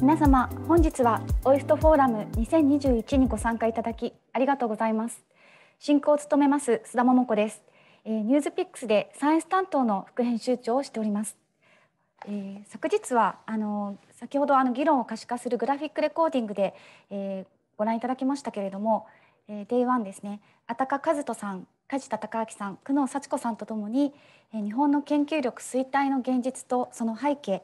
皆様、本日はオイストフォーラム2021にご参加いただきありがとうございます。進行を務めます須田桃子です。ニュースピックスでサイエンス担当の副編集長をしております。昨日は先ほど議論を可視化するグラフィックレコーディングで、ご覧いただきましたけれども、Day1ですね、安高和人さん、梶田隆明さん、久能幸子さんとともに、日本の研究力衰退の現実とその背景、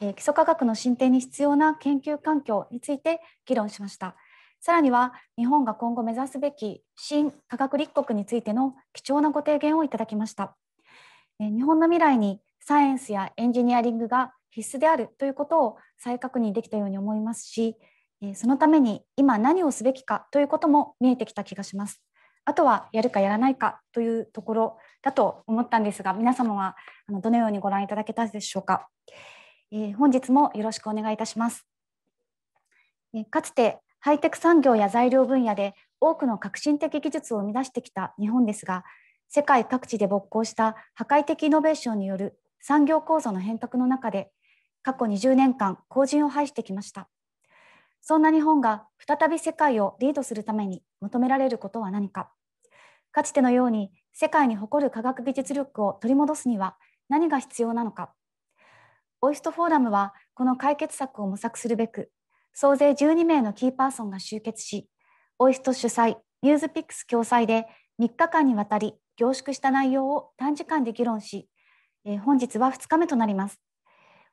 基礎科学の進展に必要な研究環境について議論しました。さらには日本が今後目指すべき新科学立国についての貴重なご提言をいただきました。日本の未来にサイエンスやエンジニアリングが必須であるということを再確認できたように思いますし、そのために今何をすべきかということも見えてきた気がします。あとはやるかやらないかというところだと思ったんですが、皆様はどのようにご覧いただけたでしょうか。本日もよろしくお願いいたします。かつてハイテク産業や材料分野で多くの革新的技術を生み出してきた日本ですが、世界各地で勃興した破壊的イノベーションによる産業構造の変革の中で、過去20年間後塵を拝してきました。そんな日本が再び世界をリードするために求められることは何か。かつてのように世界に誇る科学技術力を取り戻すには何が必要なのか。オイストフォーラムはこの解決策を模索するべく、総勢12名のキーパーソンが集結し、オイスト主催、ニュースピックス共催で3日間にわたり凝縮した内容を短時間で議論し、本日は2日目となります。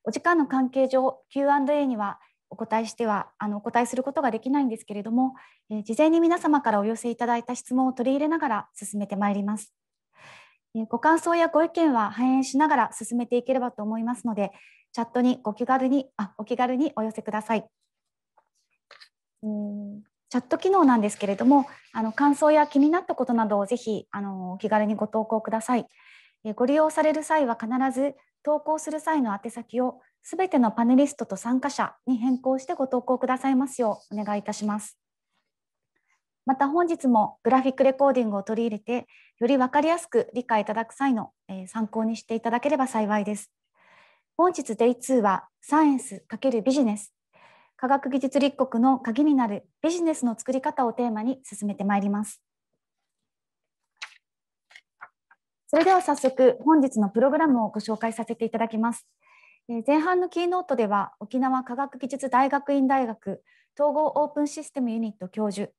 お時間の関係上、Q&A にはお答えすることができないんですけれども、事前に皆様からお寄せいただいた質問を取り入れながら進めてまいります。ご感想やご意見は反映しながら進めていければと思いますので、チャットにお気軽にお寄せください。チャット機能なんですけれども、感想や気になったことなどをぜひお気軽にご投稿ください。ご利用される際は必ず投稿する際の宛先をすべてのパネリストと参加者に変更してご投稿くださいますようお願いいたします。また本日もグラフィックレコーディングを取り入れて、より分かりやすく理解いただく際の参考にしていただければ幸いです。本日 Day2 はサイエンス×ビジネス、科学技術立国の鍵になるビジネスの作り方をテーマに進めてまいります。それでは早速本日のプログラムをご紹介させていただきます。前半のキーノートでは沖縄科学技術大学院大学統合オープンシステムユニット教授、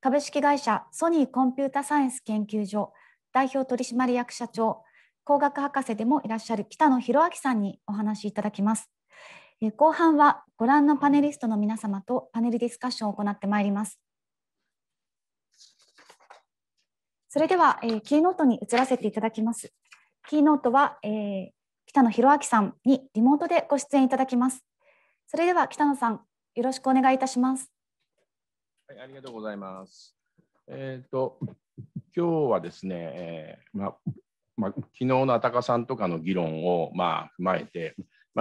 株式会社ソニーコンピュータサイエンス研究所代表取締役社長、工学博士でもいらっしゃる北野博昭さんにお話しいただきます。後半はご覧のパネリストの皆様とパネルディスカッションを行ってまいります。それではキーノートに移らせていただきます。キーノートは北野博昭さんにリモートでご出演いただきます。それでは北野さん、よろしくお願いいたします。はい、ありがとうございます。今日はですね、昨日の安高さんとかの議論を踏まえて、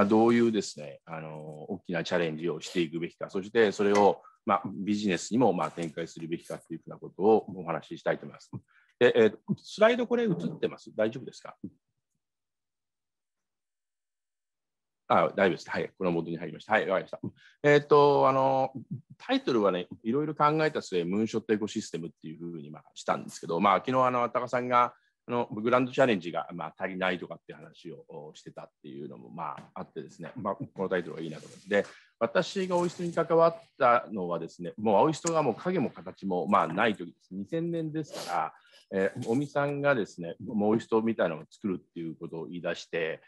どういうですね、大きなチャレンジをしていくべきか、そしてそれをビジネスにも展開するべきかというふうなことをお話ししたいと思います。で、スライドこれ映ってます？大丈夫ですか？大丈夫です。はい、このモードに入りました。はい、わかりました。タイトルはね、いろいろ考えた末、ムーンショットエコシステムっていうふうにしたんですけど、昨日安高さんがグランドチャレンジが足りないとかって話をしてたっていうのもあってですね、このタイトルがいいなと思って、で、私がオイストに関わったのはですね、もうオイストがもう影も形もない時です。2000年ですから、尾身さんがですね、もうオイストみたいなのを作るっていうことを言い出して、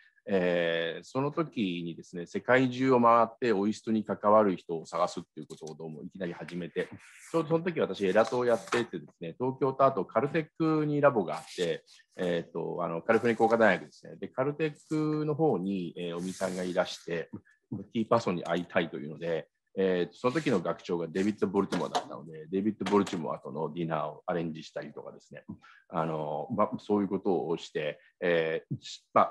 その時にですね、世界中を回ってオイストに関わる人を探すっていうことをどうもいきなり始めて、ちょうどその時私エラトをやっててですね、東京とあとカルテックにラボがあって、カリフォルニア工科大学ですね、でカルテックの方に尾身さんがいらしてキーパーソンに会いたいというので、その時の学長がデビッド・ボルティモアだったので、デビッド・ボルティモアとのディナーをアレンジしたりとかですね、そういうことをして、カ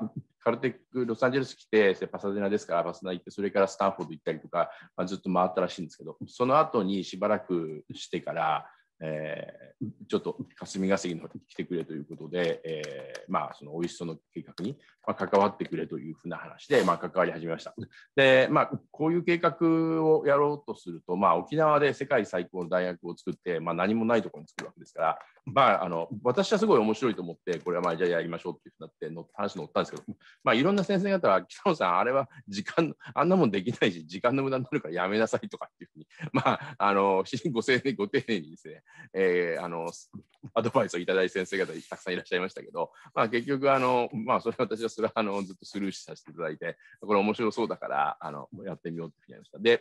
ルテック、ロサンゼルス来て、パサデナですから、パサデナ行って、それからスタンフォード行ったりとか、ずっと回ったらしいんですけど、その後にしばらくしてから、ちょっと霞が関の方に来てくれということで、そのオイストの計画画に関わってくれというふうな話で、関わり始めました。で、こういう計画をやろうとすると、沖縄で世界最高の大学を作って、何もないところに作るわけですから、私はすごい面白いと思って、これはじゃあやりましょうっていうふうになって話に乗ったんですけど、いろんな先生方は、北野さん、あれは時間、あんなもんできないし、時間の無駄になるからやめなさいとかっていうふうに、ご丁寧にですね、アドバイスをいただいた先生方たくさんいらっしゃいましたけど、結局それは私はそれはずっとスルーさせていただいて、これ面白そうだからやってみようって言いました。で、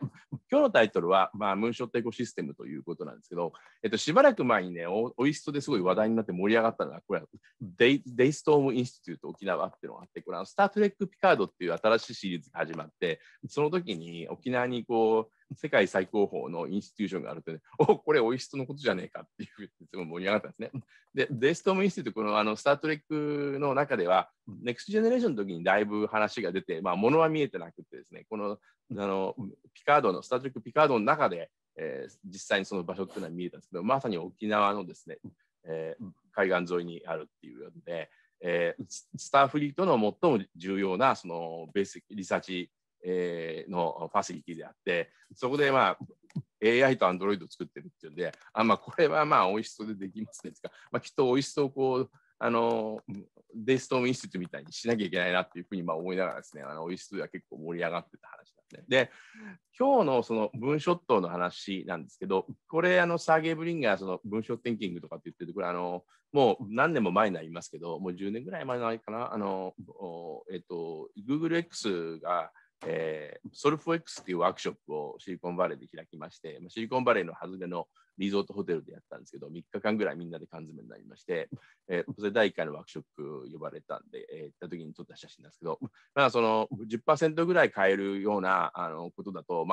今日のタイトルは、ムーンショットエコシステムということなんですけど、しばらく前にね、オイストですごい話題になって盛り上がったのが、これデイストームインスティテュート沖縄っていうのがあって、これスター・トレック・ピカードっていう新しいシリーズが始まって、その時に沖縄にこう、世界最高峰のインスティテューションがあるとね、これオイストのことじゃねえかっていうふうにいつも盛り上がったんですね。で、デイストームインスティテュート、このスター・トレックの中では、ネクストジェネレーションの時にだいぶ話が出て、物は見えてなくてですね、このピカードの、スター・トレック・ピカードの中で、実際にその場所っていうのは見えたんですけど、まさに沖縄のですね、海岸沿いにあるっていうので、スターフリートの最も重要なそのベーシックリサーチのファシリティであって、そこでAI と Android を作ってるっていうんで、これはオイストでできますねとか、きっとオイストをこう、デイストームインスティテュートみたいにしなきゃいけないなっていうふうに思いながらですね、オイストでは結構盛り上がってた話なんで、で、今日のそのムーンショットの話なんですけど、これサーゲイ・ブリンガーそのムーンショットテンキングとかって言ってて、これもう何年も前になりますけど、もう10年ぐらい前のかな、Google X がソルフォ X っていうワークショップをシリコンバレーで開きまして、シリコンバレーの外れのリゾートホテルでやったんですけど、3日間ぐらいみんなで缶詰になりまして、それ第1回のワークショップ呼ばれたんで、行った時に撮った写真なんですけど、その 10% ぐらい変えるようなことだと、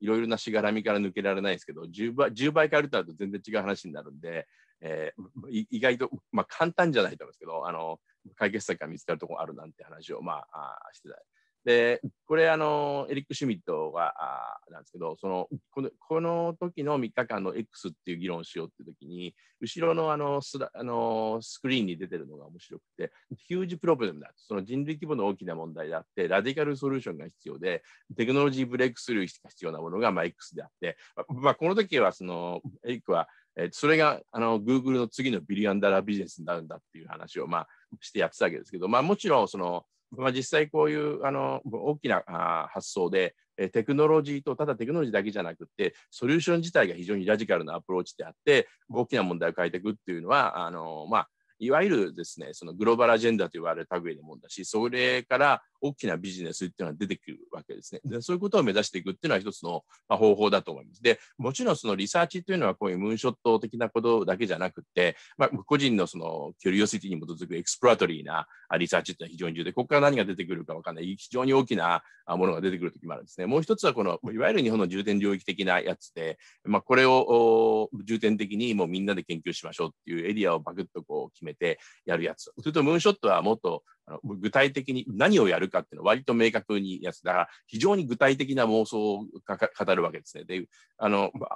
いろいろなしがらみから抜けられないですけど、10倍変えるとなると全然違う話になるんで、意外と、簡単じゃないと思うんですけど、解決策が見つかるところがあるなんて話を、してた。で、これエリック・シュミットがなんですけど、この時の3日間の X っていう議論をしようっていう時に、後ろのスクリーンに出てるのが面白くて、ヒュージプロブレムだ、その人類規模の大きな問題であって、ラディカルソリューションが必要で、テクノロジーブレイクスルーが必要なものがX であって、この時はエリックは、それがGoogle の次の$ビリオンビジネスになるんだっていう話をしてやってたわけですけど、もちろん実際こういう大きな発想でテクノロジーとただテクノロジーだけじゃなくてソリューション自体が非常にラジカルなアプローチであって大きな問題を変えていくっていうのはいわゆるですねそのグローバルアジェンダと言われる類のものだしそれから大きなビジネスっていうのは出てくるわけですね。でそういうことを目指していくっていうのは一つの方法だと思います。で、もちろんそのリサーチというのはこういうムーンショット的なことだけじゃなくて、個人のそのキュリオシティに基づくエクスプロアトリーなリサーチっていうのは非常に重要で、ここから何が出てくるかわからない、非常に大きなものが出てくるときもあるんですね。もう一つはこの、いわゆる日本の重点領域的なやつで、これを重点的にもうみんなで研究しましょうっていうエリアをバクッとこう決めてやるやつ。それとムーンショットはもっと具体的に何をやるかっていうのは割と明確にやつだから非常に具体的な妄想を語るわけですね。で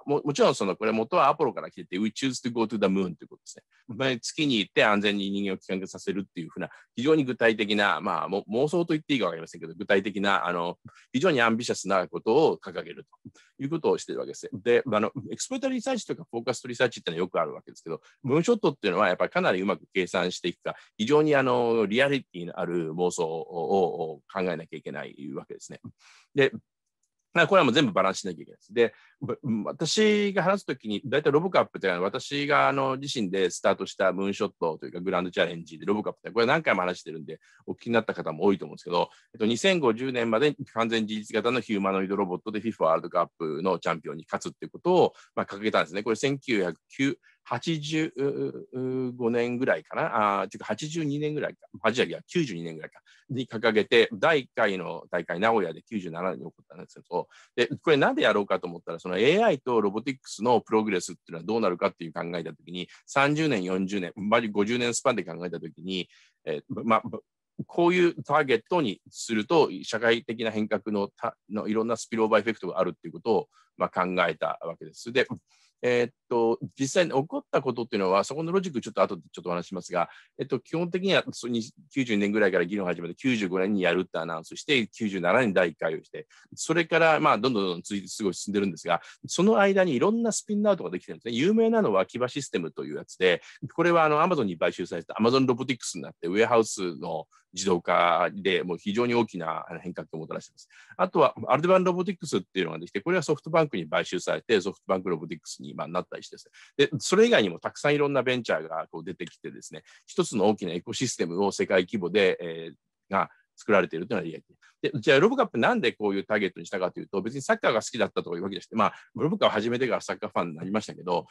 もちろんこれ元はアポロから来てて We choose to go to the moon ということですね。月に行って安全に人間を帰還させるっていうふうな非常に具体的な、妄想と言っていいか分かりませんけど具体的な非常にアンビシャスなことを掲げるということをしているわけですね。でエクスプロータリサーチとかフォーカストリサーチっていうのはよくあるわけですけどムーンショットっていうのはやっぱりかなりうまく計算していくか非常にリアリティある妄想を考えなきゃいけないわけですね。で、これはもう全部バランスしなきゃいけないです。で、私が話すときに、大体ロボカップというのは、私が自身でスタートしたムーンショットというか、グランドチャレンジでロボカップって、これ何回も話してるんで、お聞きになった方も多いと思うんですけど、2050年まで完全自立型のヒューマノイドロボットで FIFA ワールドカップのチャンピオンに勝つっていうことを掲げたんですね。これ1985年ぐらいかな、ていうか82年ぐらいか、92年ぐらいかに掲げて、第1回の大会、名古屋で97年に起こったんですけど、でこれ、なんでやろうかと思ったら、その AI とロボティクスのプログレスっていうのはどうなるかっていう考えたときに、30年、40年、50年スパンで考えたときに、こういうターゲットにすると、社会的な変革のいろんなスピルオーバーエフェクトがあるっていうことを考えたわけです。で実際に起こったことっていうのは、そこのロジックちょっと後でちょっとお話しますが、基本的には90年ぐらいから議論を始めて、95年にやるってアナウンスして、97年に第1回をして、それからまあどんどんすごい進んでるんですが、その間にいろんなスピンアウトができてるんですね。有名なのはキバシステムというやつで、これはアマゾンに買収されたアマゾンロボティクスになって、ウェアハウスの自動化でもう非常に大きな変革をもたらしています。あとはアルデバンロボティクスっていうのができて、これはソフトバンクに買収されて、ソフトバンクロボティクスになったりしてですね。で、それ以外にもたくさんいろんなベンチャーがこう出てきてですね、一つの大きなエコシステムを世界規模で、が作られているというのは理解で、じゃあロボカップなんでこういうターゲットにしたかというと、別にサッカーが好きだったとかいうわけでして、まあ、ロボカップを始めてからサッカーファンになりましたけど、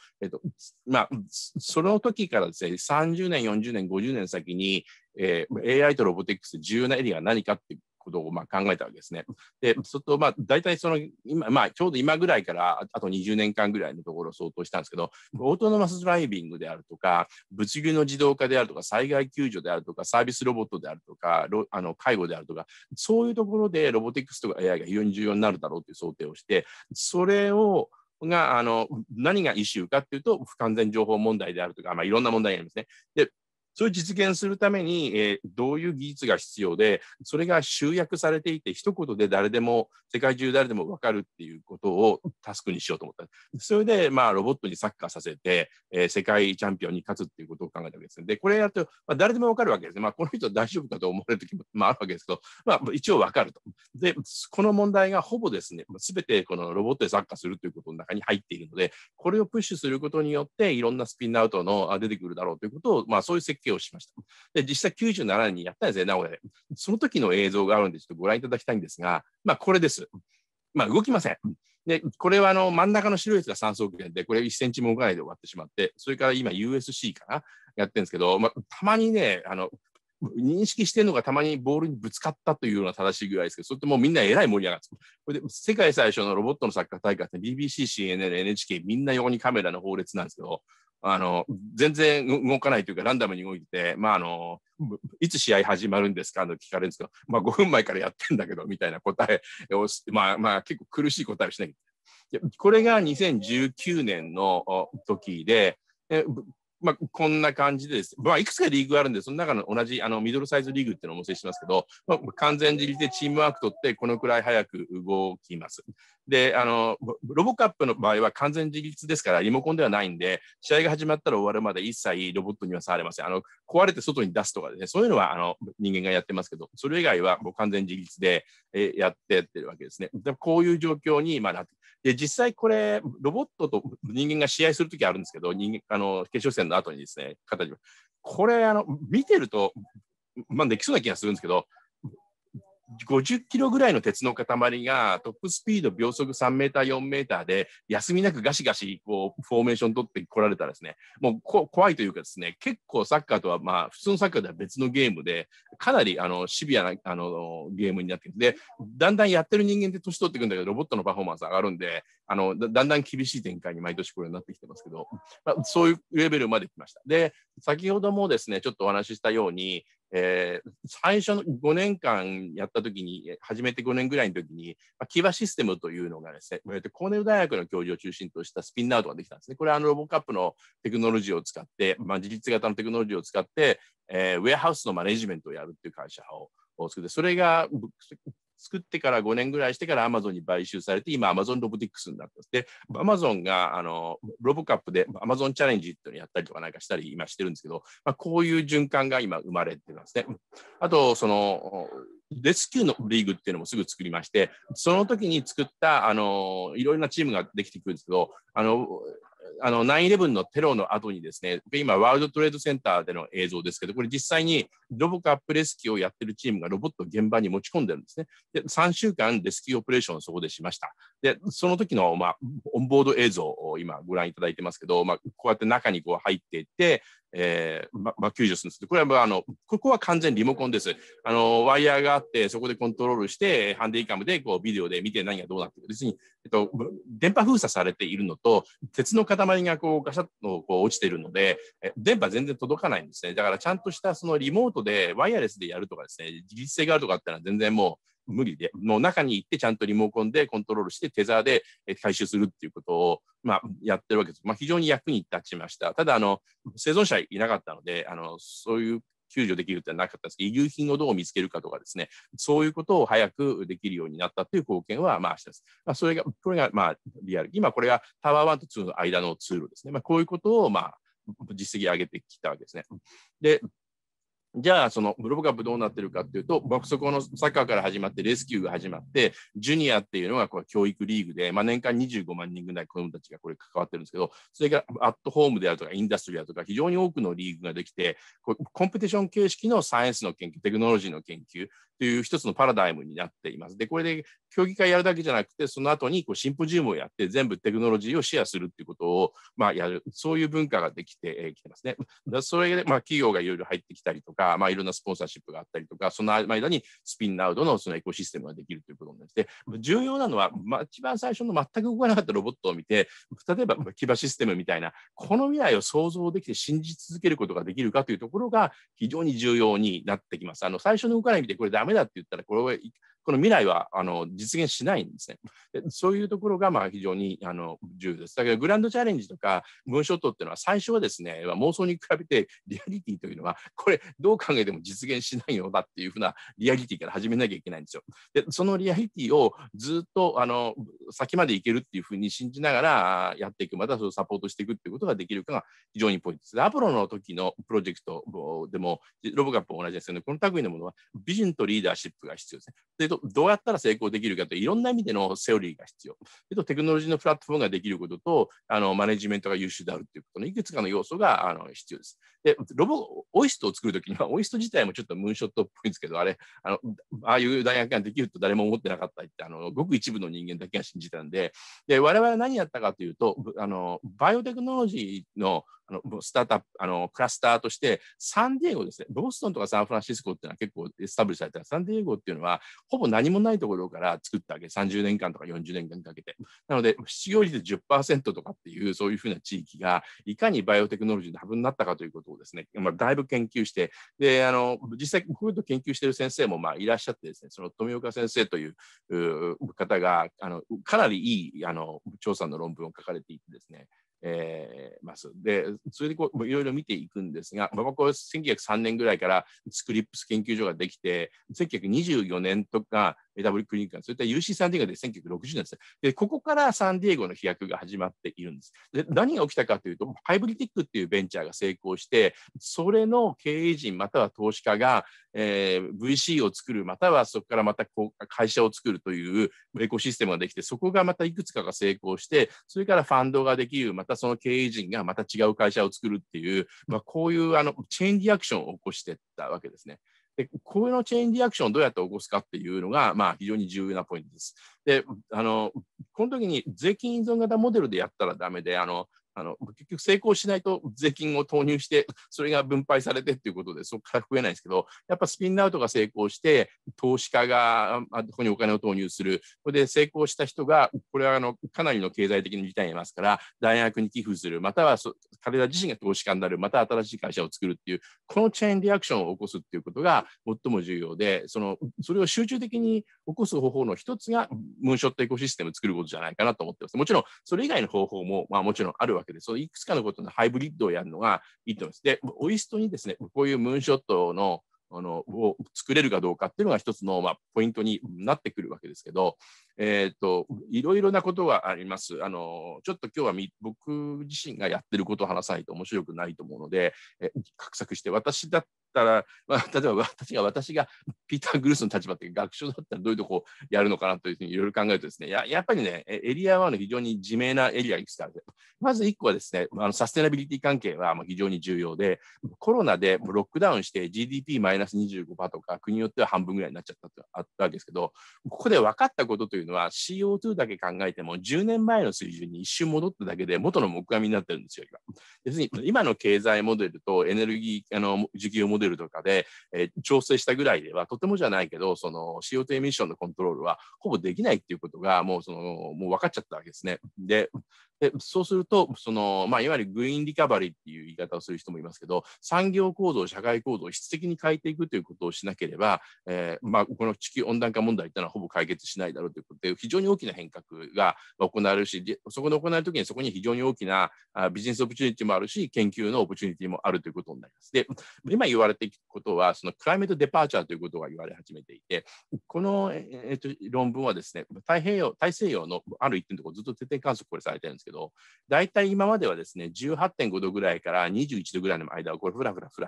まあ、その時からですね、30年、40年、50年先に、AI とロボティクス重要なエリアは何かっていうことをまあ考えたわけですね。で、ちょっとまあ大体その今、まあ、ちょうど今ぐらいからあと20年間ぐらいのところを想定したんですけど、オートノマスドライビングであるとか、物流の自動化であるとか、災害救助であるとか、サービスロボットであるとか、介護であるとか、そういうところでロボティクスとか AI が非常に重要になるだろうという想定をして、それをが何がイシューかっていうと、不完全情報問題であるとか、まあ、いろんな問題がありますね。でそれを実現するために、どういう技術が必要で、それが集約されていて、一言で誰でも、世界中誰でも分かるっていうことをタスクにしようと思った。それで、まあ、ロボットにサッカーさせて、世界チャンピオンに勝つっていうことを考えたわけですね。で、これやると、まあ、誰でも分かるわけですね。まあ、この人大丈夫かと思われる時も、まあ、あるわけですけど、まあ、一応分かると。で、この問題がほぼですね、すべてこのロボットでサッカーするということの中に入っているので、これをプッシュすることによって、いろんなスピンアウトの出てくるだろうということを、まあ、そういう設計をしました。で、実際97年にやったんですね、名古屋で。その時の映像があるんで、ちょっとご覧いただきたいんですが、まあ、これです。まあ、動きません。で、これは真ん中の白いやつが3速圏で、これ1センチも動かないで終わってしまって、それから今 USC かな、やってるんですけど、まあ、たまにね、認識してるのがたまにボールにぶつかったというような正しいぐらいですけど、それってもうみんなえらい盛り上がって、これで世界最初のロボットのサッカー大会って BBC、CNN、NHK みんな横にカメラの放列なんですけど、全然動かないというか、ランダムに動いてて、まあ、いつ試合始まるんですかと聞かれるんですけど、まあ、5分前からやってんだけど、みたいな答えを、まあ、まあ、結構苦しい答えをしなきゃいけない。これが2019年の時で、まあ、こんな感じでですね、まあ、いくつかリーグがあるんで、その中の同じミドルサイズリーグっていうのをお見せしてますけど、まあ、完全自立でチームワークとって、このくらい早く動きます。で、ロボカップの場合は完全自立ですから、リモコンではないんで、試合が始まったら終わるまで一切ロボットには触れません。壊れて外に出すとかですね、そういうのは人間がやってますけど、それ以外はもう完全自立でやってってるわけですね。で、こういう状況に今なって、で、実際これ、ロボットと人間が試合するときあるんですけど、決勝戦の後にですね、形これ見てると、まあ、できそうな気がするんですけど、50キロぐらいの鉄の塊がトップスピード秒速3メーター4メーターで休みなくガシガシこうフォーメーション取ってこられたらですね、もう怖いというかですね、結構サッカーとは、まあ、普通のサッカーでは別のゲームで、かなりシビアなゲームになってくる。で、だんだんやってる人間って年取ってくるんだけど、ロボットのパフォーマンス上がるんで、だんだん厳しい展開に毎年これになってきてますけど、まあ、そういうレベルまで来ました。で、先ほどもですね、ちょっとお話ししたように、最初の5年間やったときに、始めて5年ぐらいのときに、キバシステムというのがですね、コーネル大学の教授を中心としたスピンアウトができたんですね。これはロボカップのテクノロジーを使って、まあ、自立型のテクノロジーを使って、ウェアハウスのマネジメントをやるっていう会社を作って、それが作ってから5年ぐらいしてからアマゾンに買収されて、今アマゾンロボティクスになってます。で、アマゾンがロボカップでアマゾンチャレンジっていうのをやったりとかなんかしたり今してるんですけど、まあ、こういう循環が今生まれてますね。あと、レスキューのリーグっていうのもすぐ作りまして、その時に作ったいろいろなチームができてくるんですけど、9/11のテロの後にですね、今、ワールドトレードセンターでの映像ですけど、これ実際にロボカップレスキューをやってるチームがロボットを現場に持ち込んでるんですね。で、3週間レスキューオペレーションをそこでしました。で、その時の、まあ、オンボード映像を今ご覧いただいてますけど、まあ、こうやって中にこう入っていって、まあ、救助するんですけど、これはここは完全リモコンです。ワイヤーがあって、そこでコントロールして、ハンディカムでこうビデオで見て何がどうなってる。別に、電波封鎖されているのと、鉄の塊がこうガシャッとこう落ちているので、電波全然届かないんですね。だからちゃんとしたそのリモートで、ワイヤレスでやるとかですね、自立性があるとかってのは全然もう、無理で、もう中に行ってちゃんとリモコンでコントロールしてテザーで回収するっていうことを、まあ、やってるわけです。まあ、非常に役に立ちました。ただ、生存者いなかったので、そういう救助できるってのはなかったですけど、遺留品をどう見つけるかとかですね、そういうことを早くできるようになったという貢献はまあしたです。まあ、これがまあリアル。今これがタワー1と2の間のツールですね。まあ、こういうことをまあ実績上げてきたわけですね。で、じゃあ、そのロボカップどうなってるかっていうと、僕そこのサッカーから始まって、レスキューが始まって、ジュニアっていうのがこう教育リーグで、まあ、年間25万人ぐらい子どもたちがこれ関わってるんですけど、それがアットホームであるとか、インダストリーだとか、非常に多くのリーグができて、こうコンペティション形式のサイエンスの研究、テクノロジーの研究という一つのパラダイムになっています。で、これで競技会やるだけじゃなくて、その後にこうシンポジウムをやって、全部テクノロジーをシェアするっていうことをまあやる、そういう文化ができてきてますね。それでまあ企業がいろいろ入ってきたりとか、まあ、いろんなスポンサーシップがあったりとか、その間にスピンアウトのそのエコシステムができるということになって、重要なのは、まあ、一番最初の全く動かなかったロボットを見て、例えば騎馬システムみたいな、この未来を想像できて信じ続けることができるかというところが非常に重要になってきます。最初の動かない見て、これダメだって言ったら、この未来は実現しないんですね。で、そういうところがまあ非常に重要です。だけどグランドチャレンジとかムーンショットっていうのは最初はですね、妄想に比べてリアリティというのはこれどう考えても実現しないようだっていうふうなリアリティから始めなきゃいけないんですよ。で、そのリアリティをずっと先までいけるっていうふうに信じながらやっていく、またそれをサポートしていくっていうことができるかが非常にポイントです。アポロの時のプロジェクトでもロボカップも同じですけど、この類のものはビジョンとリーダーシップが必要ですね。でどうやったら成功できるかといういろんな意味でのセオリーが必要。テクノロジーのプラットフォームができることとマネジメントが優秀であるということのいくつかの要素が必要です。で、オイストを作るときには、オイスト自体もちょっとムーンショットっぽいんですけど、ああいう大学ができると誰も思ってなかったってごく一部の人間だけが信じたんで、で我々は何やったかというと、バイオテクノロジーのスタートアップクラスターとしてサンディエゴですね、ボストンとかサンフランシスコっていうのは結構スタブリされた。サンディエゴっていうのはほぼ何もないところから作ったわけ、30年間とか40年間かけて。なので失業率 10% とかっていう、そういうふうな地域がいかにバイオテクノロジーのハブになったかということをですね、まあ、だいぶ研究して、で実際こういうこと研究している先生もまあいらっしゃってですね、その富岡先生という方がかなりいい調査の論文を書かれていてですね、でそれでこういろいろ見ていくんですが、これ1903年ぐらいからスクリプス研究所ができて、1924年とかAWクリニック、それから UC サンディエゴで1960年です。で、ここからサンディエゴの飛躍が始まっているんです。で、何が起きたかというと、ハイブリティックっていうベンチャーが成功して、それの経営陣または投資家が、VC を作る、またはそこからまた会社を作るというエコシステムができて、そこがまたいくつかが成功して、それからファンドができる、またその経営陣がまた違う会社を作るっていう、まあ、こういうチェーンリアクションを起こしていったわけですね。で、このチェーンリアクションをどうやって起こすかっていうのが、まあ、非常に重要なポイントです。で、この時に税金依存型モデルでやったらダメで、結局成功しないと税金を投入して、それが分配されてっていうことで、そこから増えないんですけど、やっぱスピンアウトが成功して、投資家がここにお金を投入する。これで成功した人が、これはかなりの経済的な事態にいますから、大学に寄付する、または彼ら自身が投資家になる、また新しい会社を作るっていう、このチェーンリアクションを起こすっていうことが最も重要で、それを集中的に起こす方法の一つが、ムーンショットエコシステムを作ることじゃないかなと思ってます。もちろん、それ以外の方法も、まあもちろんあるわけです。いくつかのことのハイブリッドをやるのがいいと思います。で、オイストにですね、こういうムーンショットのを作れるかどうかっていうのが一つの、まあ、ポイントになってくるわけですけど、いろいろなことがあります。ちょっと今日は僕自身がやってることを話さないと面白くないと思うので、画策して私だったら、まあ、例えば私がピーター・グルースの立場って学長だったらどういうとこをやるのかなというふうにいろいろ考えるとですね、やっぱりね、エリア1の非常に自明なエリアがいくつかある。まず1個はですね、サステナビリティ関係は非常に重要で、コロナでロックダウンして GDP -25% とか国によっては半分ぐらいになっちゃったとあったわけですけど、ここで分かったことというのは CO2 だけ考えても10年前の水準に一瞬戻っただけで元の木阿弥になってるんですよ今。要するに今の経済モデルとエネルギー需給モデルとかで、調整したぐらいではとてもじゃないけどその CO2 エミッションのコントロールはほぼできないっていうことがもう分かっちゃったわけですね。ででそうするとその、いわゆるグリーンリカバリーっていう言い方をする人もいますけど、産業構造、社会構造を質的に変えていくということをしなければ、この地球温暖化問題というのはほぼ解決しないだろうということで、非常に大きな変革が行われるし、そこで行われるときにそこに非常に大きなビジネスオプチュニティもあるし、研究のオプチュニティもあるということになります。で、今言われていくことはそのクライメートデパーチャーということが言われ始めていて、この、論文はですね、大西洋のある一定のところずっと定点観測これされてるんですけど、だいたい今まではですね 18.5 度ぐらいから21度ぐらいの間をこれフラフラして、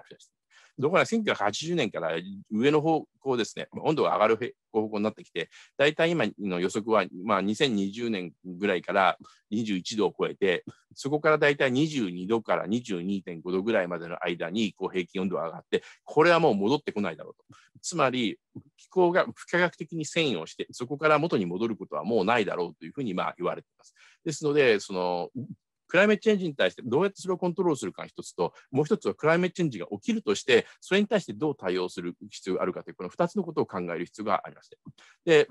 どこか1980年から上の方向ですね、温度が上がる方向になってきて、だいたい今の予測は、2020年ぐらいから21度を超えて、そこからだいたい22度から 22.5 度ぐらいまでの間にこう平均温度が上がって、これはもう戻ってこないだろうと。つまり気候が不可逆的に遷移をして、そこから元に戻ることはもうないだろうというふうに言われています。ですので、そのクライメートチェンジに対してどうやってそれをコントロールするかが一つと、もう一つはクライメートチェンジが起きるとして、それに対してどう対応する必要があるかという、この2つのことを考える必要がありまして。で、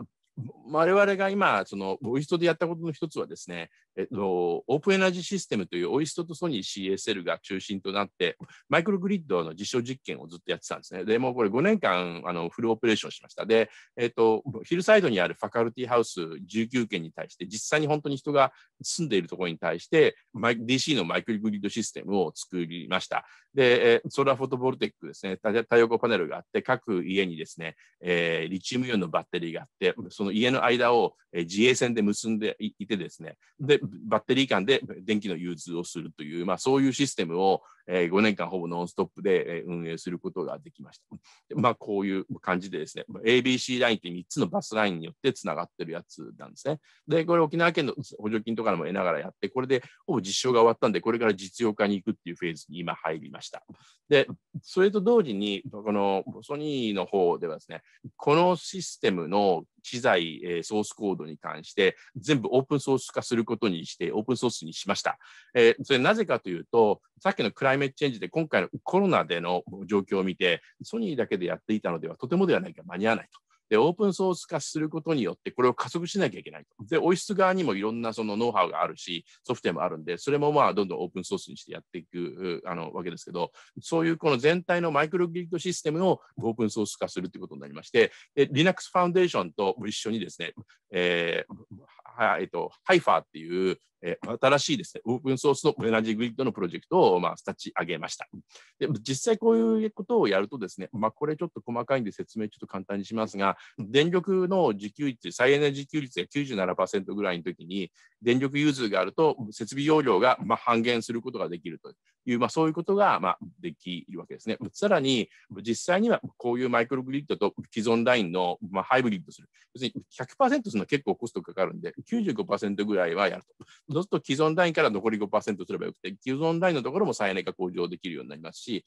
我々が今、オイストでやったことの一つはですね、オープンエナジーシステムというオイストとソニー CSL が中心となって、マイクログリッドの実証実験をずっとやってたんですね。で、もうこれ5年間フルオペレーションしました。で、ヒルサイドにあるファカルティハウス19件に対して、実際に本当に人が住んでいるところに対して、DC のマイクログリッドシステムを作りました。で、ソーラーフォトボルテックですね、太陽光パネルがあって、各家にですね、リチウムイオンのバッテリーがあって、その家の間を自衛線で結んでいてですね、でバッテリー間で電気の融通をするという、そういうシステムを5年間ほぼノンストップで運営することができました。でこういう感じでですね、ABC ラインって3つのバスラインによってつながってるやつなんですね。で、これ沖縄県の補助金とかも得ながらやって、これでほぼ実証が終わったんで、これから実用化に行くっていうフェーズに今入りました。で、それと同時に、このソニーの方ではですね、このシステムの機材、ソースコードに関して全部オープンソース化することにしてオープンソースにしました。それなぜかというと、さっきのクライメートチェンジで今回のコロナでの状況を見て、ソニーだけでやっていたのではとてもではないが間に合わないと。で、オープンソース化することによってこれを加速しなきゃいけないと。で、オイス側にもいろんなそのノウハウがあるし、ソフトウェアもあるんで、それもどんどんオープンソースにしてやっていくわけですけど、そういうこの全体のマイクログリッドシステムをオープンソース化するということになりまして、Linux Foundation と一緒にですね、ハイファーっていう、新しいですね、オープンソースのエナジーグリッドのプロジェクトを立ち上げました。で、実際こういうことをやるとですね、これちょっと細かいんで説明ちょっと簡単にしますが、電力の自給率、再エネ自給率が 97% ぐらいの時に、電力融通があると設備容量が半減することができるという、そういうことができるわけですね。さらに、実際にはこういうマイクログリッドと既存ラインのハイブリッドする。要するに 100% するのは結構コストかかるんで、95% ぐらいはやると。そうすると既存ラインから残り 5% すればよくて、既存ラインのところも再エネが向上できるようになりますし、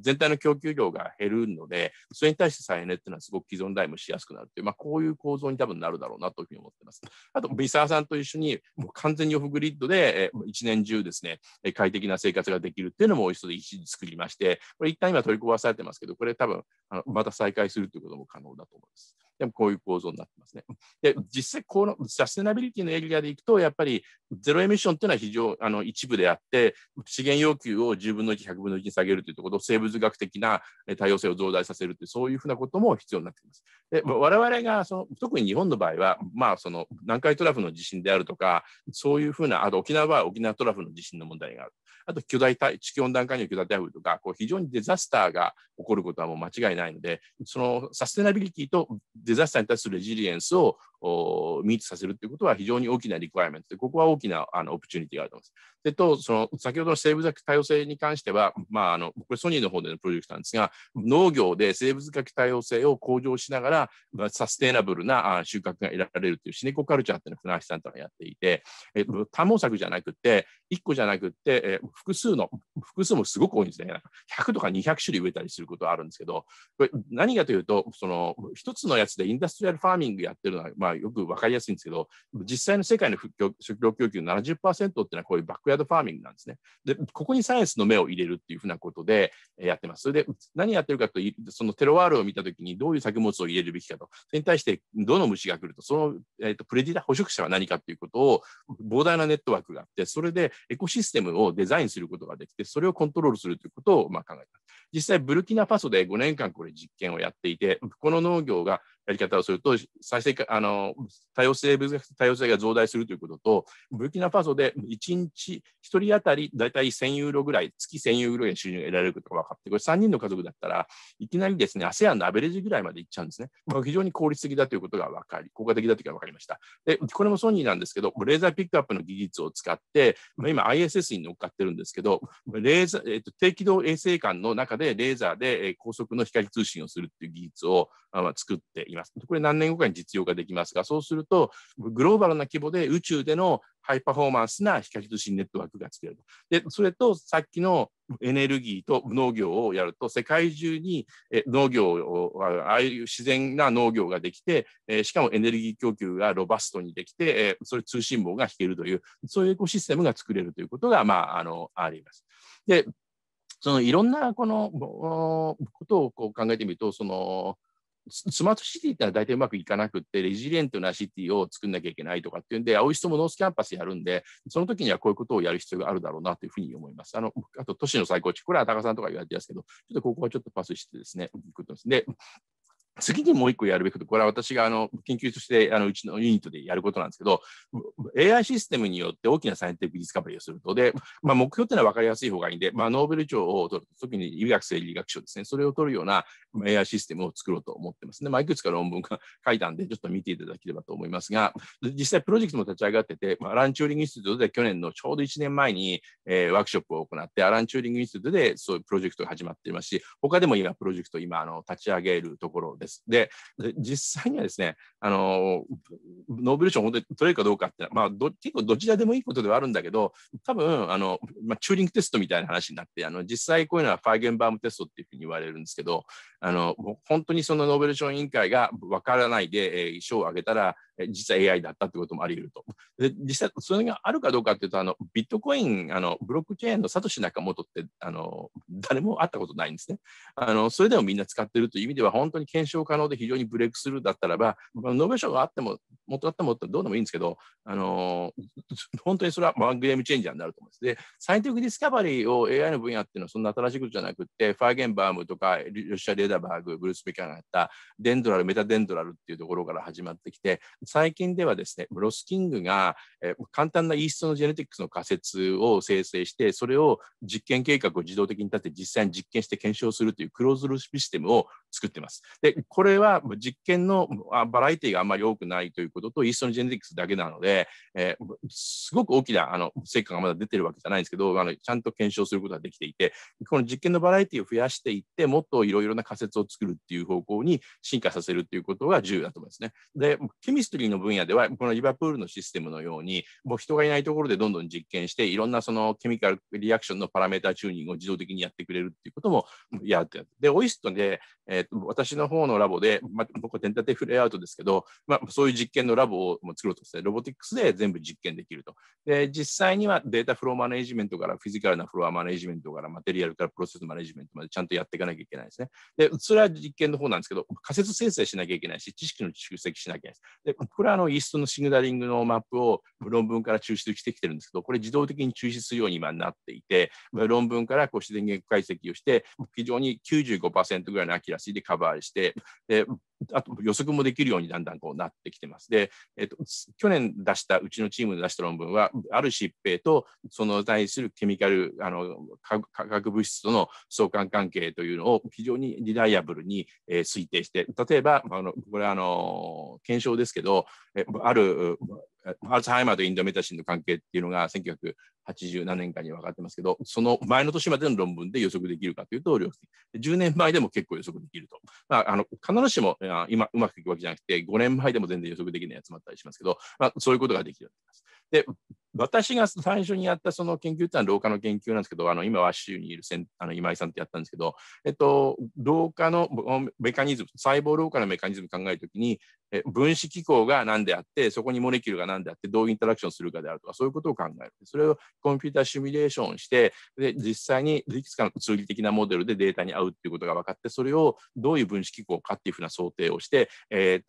全体の供給量が減るので、それに対して再エネっていうのはすごく既存ラインもしやすくなるという、こういう構造に多分なるだろうなというふうに思っています。あと、三沢さんと一緒にもう完全にオフグリッドで1年中ですね、快適な生活ができるっていうのも一緒で一時作りまして、これ一旦今取り壊されてますけど、これ多分また再開するということも可能だと思います。でもこういう構造になってますね。で、実際このサステナビリティのエリアでいくと、やっぱりゼロエミッションというのは非常一部であって、資源要求を10分の1、100分の1に下げるというところ、生物学的な多様性を増大させるという、そういうふうなことも必要になってきます。で、我々が特に日本の場合は、南海トラフの地震であるとか、そういうふうな、あと沖縄は沖縄トラフの地震の問題がある。あと地球温暖化による巨大台風とか、非常にデザスターが起こることはもう間違いないので、そのサステナビリティとデザスターに対するレジリエンスをミートさせるということは非常に大きなリクワイアメントで、ここは大きなオプチュニティがあると思います。でと、先ほどの生物学多様性に関しては、これソニーの方でのプロジェクトなんですが、農業で生物学多様性を向上しながら、サステイナブルな収穫が得られるというシネコカルチャーっていうのを船橋さんとはやっていて、探毛作じゃなくて、1個じゃなくて、複数もすごく多いんですね。100とか200種類植えたりすることはあるんですけど、これ何かというと、1つのやつでインダストリアルファーミングやってるのは、まあよく分かりやすいんですけど、実際の世界の食料供給の 70% っていうのはこういうバックヤードファーミングなんですね。で、ここにサイエンスの目を入れるっていうふうなことでやってます。それで何やってるかというと、そのテロワールを見たときにどういう作物を入れるべきかと、それに対してどの虫が来ると、その、プレデター捕食者は何かということを膨大なネットワークがあって、それでエコシステムをデザインすることができて、それをコントロールするということをまあ考えています。実際ブルキナファソで5年間これ実験をやっていて、この農業がやり方をすると再生多様性が増大するということと、ブルキナファソで1日1人当たりだいたい1000ユーロぐらい、月1000ユーロぐらいの収入が得られることが分かって、これ3人の家族だったらいきなりですね ASEAN のアベレージぐらいまでいっちゃうんですね。まあ、非常に効率的だということが分かり、効果的だということが分かりました。でこれもソニーなんですけど、レーザーピックアップの技術を使って、まあ、今 ISS に乗っかってるんですけど、低軌道衛星間の中でレーザーで高速の光通信をするっていう技術を作っています。これ何年後かに実用化できますが、そうするとグローバルな規模で宇宙でのハイパフォーマンスな光通信ネットワークが作れる。でそれとさっきのエネルギーと農業をやると、世界中に農業を、ああいう自然な農業ができて、しかもエネルギー供給がロバストにできて、それ通信網が引けるという、そういうエコシステムが作れるということが、まあ、あります。でそのいろんなこのことをこう考えてみると、そのスマートシティってのは大体うまくいかなくって、レジリエントなシティを作んなきゃいけないとかっていうんで、青い人もノースキャンパスやるんで、その時にはこういうことをやる必要があるだろうなというふうに思います。あと都市の再構築、これは高さんとか言われてますけど、ちょっとここはちょっとパスしてですね、で次にもう一個やるべきこと、これは私が研究としてうちのユニットでやることなんですけど、 AI システムによって大きなサイエンティフィックディスカバリーをすると、で、まあ、目標っていうのは分かりやすい方がいいんで、まあ、ノーベル賞を取る、特に医学生理学賞ですね、それを取るような AI システムを作ろうと思ってますね。まあ、いくつか論文が書いたんで、ちょっと見ていただければと思いますが、実際プロジェクトも立ち上がってて、アラン・チューリング・インスティテュートで去年のちょうど1年前にワークショップを行って、アラン・チューリング・インスティテュートでそういうプロジェクトが始まっていますし、他でも今プロジェクトを今立ち上げるところです。で実際にはですね、ノーベル賞を本当に取れるかどうかっていうのは、まあ、結構どちらでもいいことではあるんだけど、多分まあ、チューリングテストみたいな話になって、実際こういうのはファイゲンバームテストっていうふうに言われるんですけど、本当にそのノーベル賞委員会が分からないで賞をあげたら、実は AI だったってこともあり得ると。で実際それがあるかどうかっていうと、ビットコインブロックチェーンのサトシ・ナカモトって誰も会ったことないんですね。それでもみんな使ってるという意味では本当に検証可能で非常にブレイクスルーだったらば、ノーベル賞があってももっとあってもどうでもいいんですけど、本当にそれはワンゲームチェンジャーになると思うんです。でサイエンティフィックディスカバリーを AI の分野っていうのはそんな新しいことじゃなくて、ファーゲンバームとかヨシア・レダバーグ、ブルース・ベカーがやったデンドラル、メタデンドラルっていうところから始まってきて、最近ではですね、ロスキングが簡単なイーストのジェネティックスの仮説を生成して、それを実験計画を自動的に立て、実際に実験して検証するというクローズルーシステムを作っています。で、これは実験のバラエティがあんまり多くないということと、イーストのジェネティックスだけなので、すごく大きな成果がまだ出てるわけじゃないんですけど、ちゃんと検証することができていて、この実験のバラエティを増やしていって、もっといろいろな仮説を作るっていう方向に進化させるということが重要だと思いますね。で、ケミストリーの分野ではこのリバプールのシステムのように、もう人がいないところでどんどん実験して、いろんなそのケミカルリアクションのパラメータチューニングを自動的にやってくれるっていうこともやってる。でオイストで、私の方のラボで、僕はテンタティブレイアウトですけど、そういう実験のラボを作ろうとしてロボティクスで全部実験できると。で実際にはデータフローマネジメントからフィジカルなフロアマネジメントからマテリアルからプロセスマネジメントまでちゃんとやっていかなきゃいけないですね。でそれは実験の方なんですけど、仮説生成しなきゃいけないし、知識の蓄積しなきゃいけないです。でこれはイーストのシグナリングのマップを論文から抽出してきてるんですけど、これ自動的に抽出するように今なっていて、論文からこう自然言語解析をして、非常に 95% ぐらいのアキュラシーでカバーして、であと予測もできるようにだんだんこうなってきてます。で、去年出した、うちのチームで出した論文は、ある疾病とその対するケミカル、化学物質との相関関係というのを非常にリライアブルに推定して、例えば、これは検証ですけど、アルツハイマーとインドメタシンの関係っていうのが1980何年かに分かってますけど、その前の年までの論文で予測できるかというと、10年前でも結構予測できると。まあ、必ずしも今うまくいくわけじゃなくて、5年前でも全然予測できないやつもあったりしますけど、そういうことができるようになります。で、私が最初にやったその研究ってのは老化の研究なんですけど、今は州にいる今井さんってやったんですけど、老化のメカニズム、細胞老化のメカニズム考えるときに、分子機構が何であって、そこにモレキュールが何であって、どうインタラクションするかであるとか、そういうことを考える。それをコンピューターシミュレーションして、で実際にいくつかの数理的なモデルでデータに合うっていうことが分かって、それをどういう分子機構かっていうふうな想定をして、酵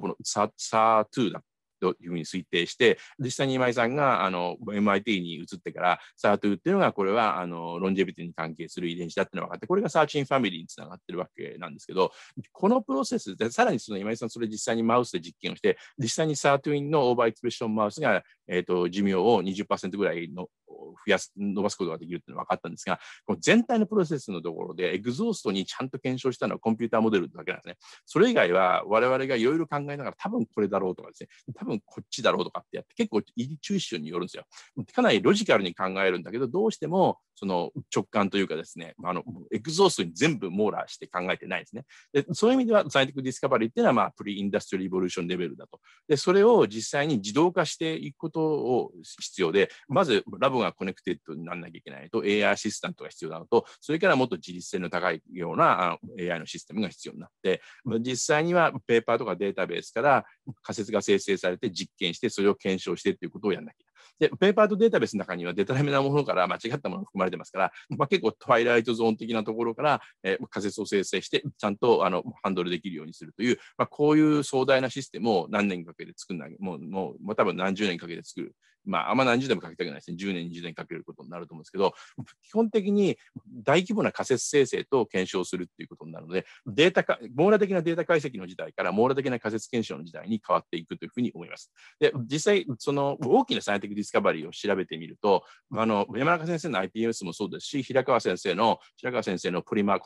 母のSAR2 だというふうに推定して、実際に今井さんがMIT に移ってから、SAR2 っていうのが、これはロンジェビティに関係する遺伝子だっていうのが分かって、これがサーチンファミリーにつながってるわけなんですけど、このプロセスで、さらにその今井さん、それ実際にマウスで実験をして、実際にSAR2 のオーバーエクスプレッションマウスが、寿命を 20% ぐらいの伸ばすことができるっていうのが分かったんですが、この全体のプロセスのところで、エグゾーストにちゃんと検証したのはコンピューターモデルだけなんですね。それ以外は、我々がいろいろ考えながら、多分これだろうとかですね、多分こっちだろうとかってやって、結構、注視によるんですよ。かなりロジカルに考えるんだけど、どうしてもその直感というかですね、エグゾーストに全部網羅して考えてないんですね。で、そういう意味では、サイエンティフィックディスカバリーっていうのは、プリインダストリーリボリューションレベルだと。で、それを実際に自動化していくことを必要で、まずラボがコネクテッドにならなきゃいけないと、AI アシスタントが必要なのと、それからもっと自律性の高いようなAI のシステムが必要になって、実際にはペーパーとかデータベースから仮説が生成されて実験して、それを検証してということをやらなきゃいけない。で、ペーパーとデータベースの中にはデタラメなものから間違ったものが含まれてますから、結構トワイライトゾーン的なところから、仮説を生成して、ちゃんとハンドルできるようにするという、こういう壮大なシステムを何年かけて作るのは、もう多分何十年かけて作る。あんま何十年もかけたくないですね。10年、20年かけることになると思うんですけど、基本的に大規模な仮説生成と検証するっていうことになるので、網羅的なデータ解析の時代から網羅的な仮説検証の時代に変わっていくというふうに思います。で、実際、その大きなサイエンティフィックディスカバリーを調べてみると、山中先生の IPMS もそうですし、平川先生のコン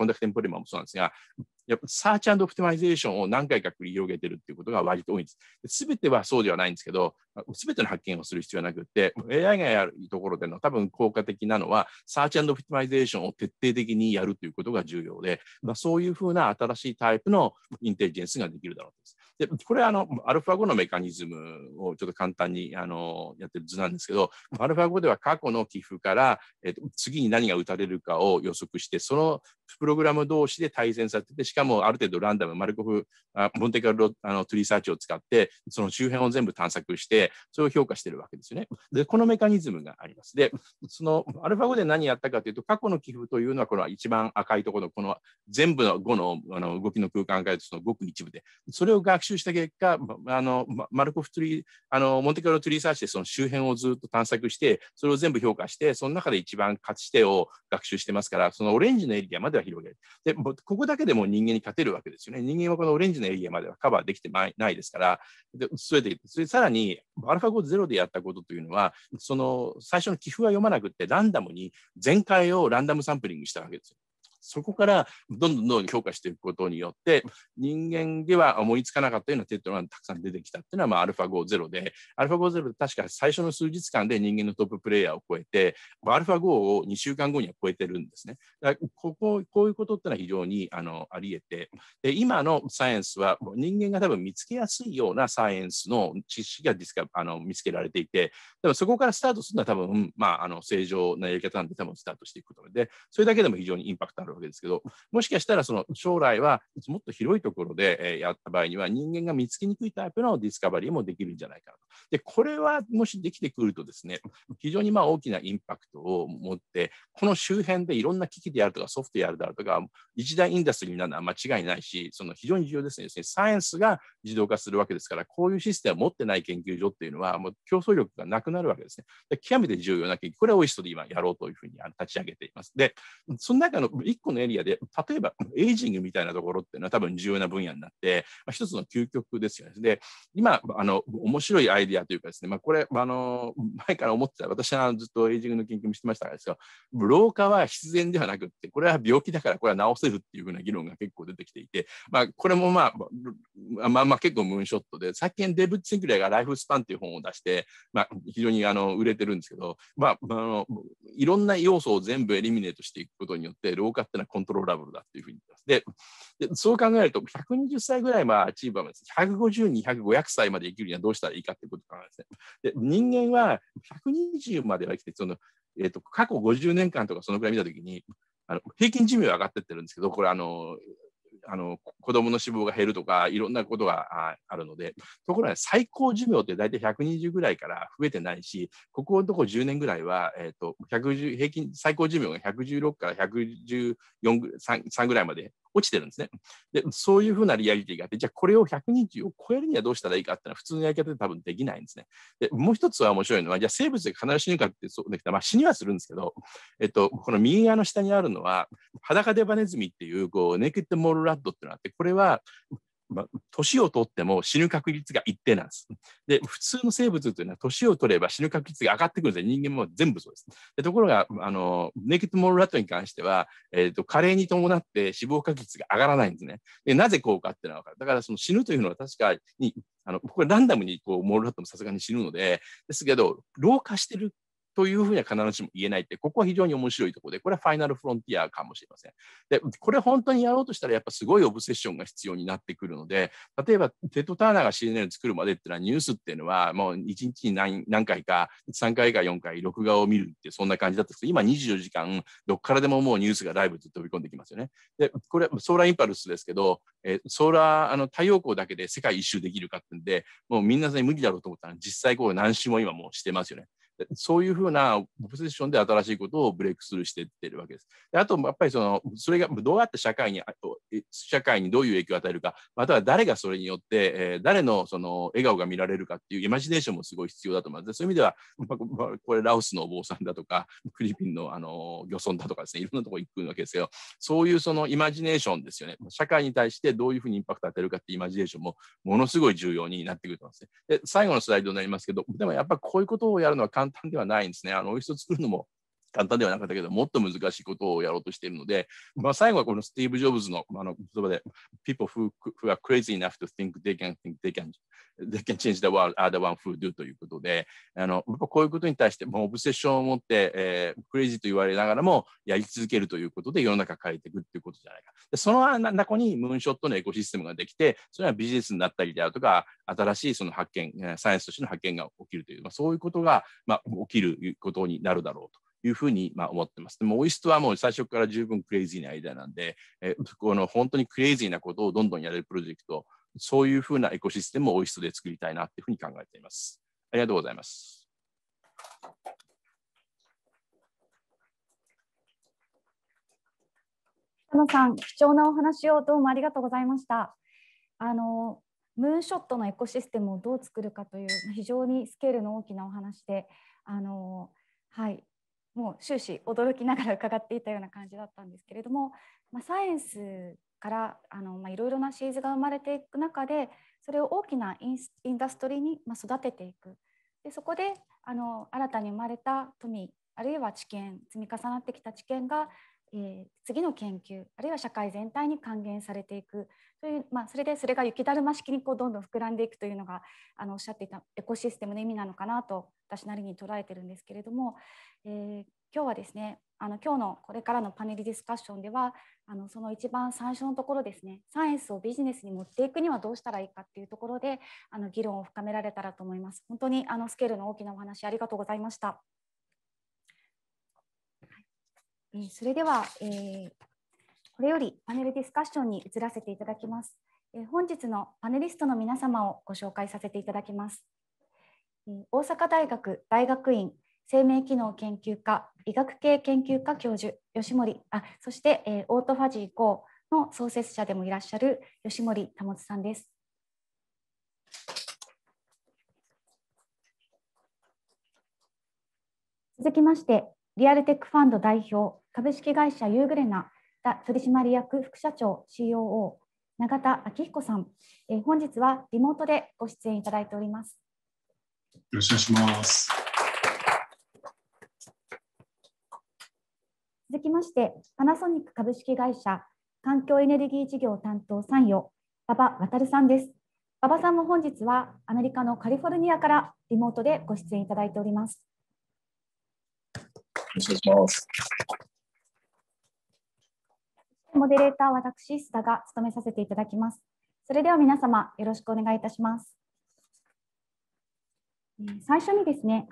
ダクテンポリマーもそうなんですが、やっぱサーチ&オプティマイゼーションを何回か繰り広げてるっていうことが割と多いんです。全てはそうではないんですけど、全ての発見をする必要はなくって、AI がやるところでの多分効果的なのは、サーチ&オプティマイゼーションを徹底的にやるということが重要で、そういうふうな新しいタイプのインテリジェンスができるだろうです。で、これはアルファ5のメカニズムをちょっと簡単にやってる図なんですけど、アルファ5では過去の寄付から、次に何が打たれるかを予測して、そのプログラム同士で対戦させて、しかもある程度ランダム、マルコフ、モンテカルロトゥリーサーチを使って、その周辺を全部探索して、それを評価してるわけですよね。で、このメカニズムがあります。で、そのアルファ5で何やったかというと、過去の寄付というのは、この一番赤いところの、この全部の5の動きの空間を変えると、そのごく一部で、それを学習した結果、マルコフトリーモンテカルロトゥリーサーチでその周辺をずっと探索して、それを全部評価して、その中で一番勝ち手を学習してますから、そのオレンジのエリアまでは広げる。で、ここだけでも人間に勝てるわけですよね。人間はこのオレンジのエリアまではカバーできてないですから、それさらに、アルファ5ゼロでやったことというのは、その最初の寄付は読まなくって、ランダムに全開をランダムサンプリングしたわけですよ。そこからどんどん評価していくことによって、人間では思いつかなかったようなテストがたくさん出てきたっていうのは、アルファ5-0で、アルファ5-0で確か最初の数日間で人間のトッププレイヤーを超えて、アルファ5を2週間後には超えてるんですね。だからこういうことってのは非常にあり得て、で、今のサイエンスは人間が多分見つけやすいようなサイエンスの知識が見つけられていて、でもそこからスタートするのは多分、正常なやり方なんで多分スタートしていくことで、それだけでも非常にインパクトあるわけですけど、もしかしたらその将来はもっと広いところでやった場合には人間が見つけにくいタイプのディスカバリーもできるんじゃないかなと。で、これはもしできてくるとですね、非常に大きなインパクトを持って、この周辺でいろんな機器であるとかソフトであるとか、一大インダストリーになるのは間違いないし、その非常に重要ですね。サイエンスが自動化するわけですから、こういうシステムを持ってない研究所っていうのはもう競争力がなくなるわけですね。で、極めて重要な研究、これはオイストで今やろうというふうに立ち上げています。で、その中の1個のエリアで、例えばエイジングみたいなところっていうのは多分重要な分野になって、一つの究極ですよね。で、今、面白いアイディアというかですね、これ、前から思ってた、私はずっとエイジングの研究もしてましたからですが、老化は必然ではなくって、これは病気だからこれは治せるっていうふうな議論が結構出てきていて、これも結構ムーンショットで、最近デーブッド・シンクレアがライフスパンっていう本を出して、非常に売れてるんですけど、いろんな要素を全部エリミネートしていくことによって、老化っていうのはコントローラブルだっていうふうに言ってます。でそう考えると、120歳ぐらいまあアチーバーです。150、200、500歳まで生きるにはどうしたらいいかということを考えますね。で人間は120までは生きて、その過去50年間とかそのくらい見たときに、平均寿命は上がってってるんですけど、これ子供の死亡が減るとかいろんなことがあるので、ところが最高寿命って大体120ぐらいから増えてないし、ここのところ10年ぐらいは、110平均最高寿命が116から114、3ぐらいまで落ちてるんですね。でそういうふうなリアリティがあって、じゃあこれを120を超えるにはどうしたらいいかっていうのは普通のやり方で多分できないんですね。でもう一つは面白いのは、じゃあ生物で必ず死ぬかってそうできたら、まあ、死にはするんですけど、この右側の下にあるのは裸デバネズミっていうネイキッドモールラッドっていうのがあって、これは年を取っても死ぬ確率が一定なんです。で、普通の生物というのは年を取れば死ぬ確率が上がってくるんですね。人間も全部そうです。でところが、ネイキッドモールラットに関しては、加齢に伴って死亡確率が上がらないんですね。でなぜこうかっていうのは分かる。だからその死ぬというのは確かに、これランダムにモールラットもさすがに死ぬので、ですけど、老化してるというふうには必ずしも言えないって、ここは非常に面白いところで、これはファイナルフロンティアかもしれません。で、これ本当にやろうとしたら、やっぱすごいオブセッションが必要になってくるので、例えばテッド・ターナーが CNN を作るまでっていうのは、ニュースっていうのは、もう1日に 何回か、3回か4回、録画を見るって、そんな感じだったんですけど、今24時間、どっからでももうニュースがライブと飛び込んできますよね。で、これ、ソーラーインパルスですけど、太陽光だけで世界一周できるかってんで、もうみんな無理だろうと思ったら、実際こう何周も今もうしてますよね。そういうふうなオブセッションで新しいことをブレイクスルーしていってるわけです。であとやっぱりそれがどうやって社会にどういう影響を与えるか、または誰がそれによって、誰の笑顔が見られるかっていうイマジネーションもすごい必要だと思います。そういう意味では、これラオスのお坊さんだとかフィリピンの漁村だとかですね、いろんなところに行くわけですよ。そういうイマジネーションですよね。社会に対してどういうふうにインパクトを与えるかっていうイマジネーションもものすごい重要になってくると思いますね。で最後のスライドになりますけど、でもやっぱりこういうことをやるのは簡単ではないんですね。おいしそう作るのも簡単ではなかったけど、もっと難しいことをやろうとしているので、最後はこのスティーブ・ジョブズの言葉で、People who are crazy enough to think they can change the world are the one who do ということで、こういうことに対して、オブセッションを持って、クレイジーと言われながらもやり続けるということで世の中変えていくということじゃないか。でその中にムーンショットのエコシステムができて、それはビジネスになったりであるとか、新しい発見、サイエンスとしての発見が起きるという、そういうことが、起きることになるだろうというふうに思ってます。でもオイストはもう最初から十分クレイジーなアイデアなんで、この本当にクレイジーなことをどんどんやれるプロジェクト、そういうふうなエコシステムをオイストで作りたいなというふうに考えています。ありがとうございます。北野さん、貴重なお話をどうもありがとうございました。ムーンショットのエコシステムをどう作るかという非常にスケールの大きなお話で、はい。もう終始驚きながら伺っていたような感じだったんですけれども、サイエンスからいろいろなシーズが生まれていく中で、それを大きなインダストリーに育てていく。でそこで新たに生まれた富、あるいは知見、積み重なってきた知見が、次の研究、あるいは社会全体に還元されていくという、それが雪だるま式にどんどん膨らんでいくというのがおっしゃっていたエコシステムの意味なのかなと私なりに捉えてるんですけれども、今日はですね、今日のこれからのパネルディスカッションでは、その一番最初のところですね、サイエンスをビジネスに持っていくにはどうしたらいいかっていうところで議論を深められたらと思います。本当にスケールの大きなお話ありがとうございました。それでは、これよりパネルディスカッションに移らせていただきます。本日のパネリストの皆様をご紹介させていただきます。大阪大学大学院生命機能研究科医学系研究科教授そして、オートファジー GO の創設者でもいらっしゃる吉森保さんです。続きまして、リアルテックファンド代表株式会社ユーグレナ取締役副社長 COO 永田昭彦さん、本日はリモートでご出演いただいております。よろしくお願いします。続きまして、パナソニック株式会社環境エネルギー事業担当参与馬場渉さんです。馬場さんも本日はアメリカのカリフォルニアからリモートでご出演いただいております。モデレーター私、須田が務めさせていただきます。それでは皆様、よろしくお願いいたします。最初にですね、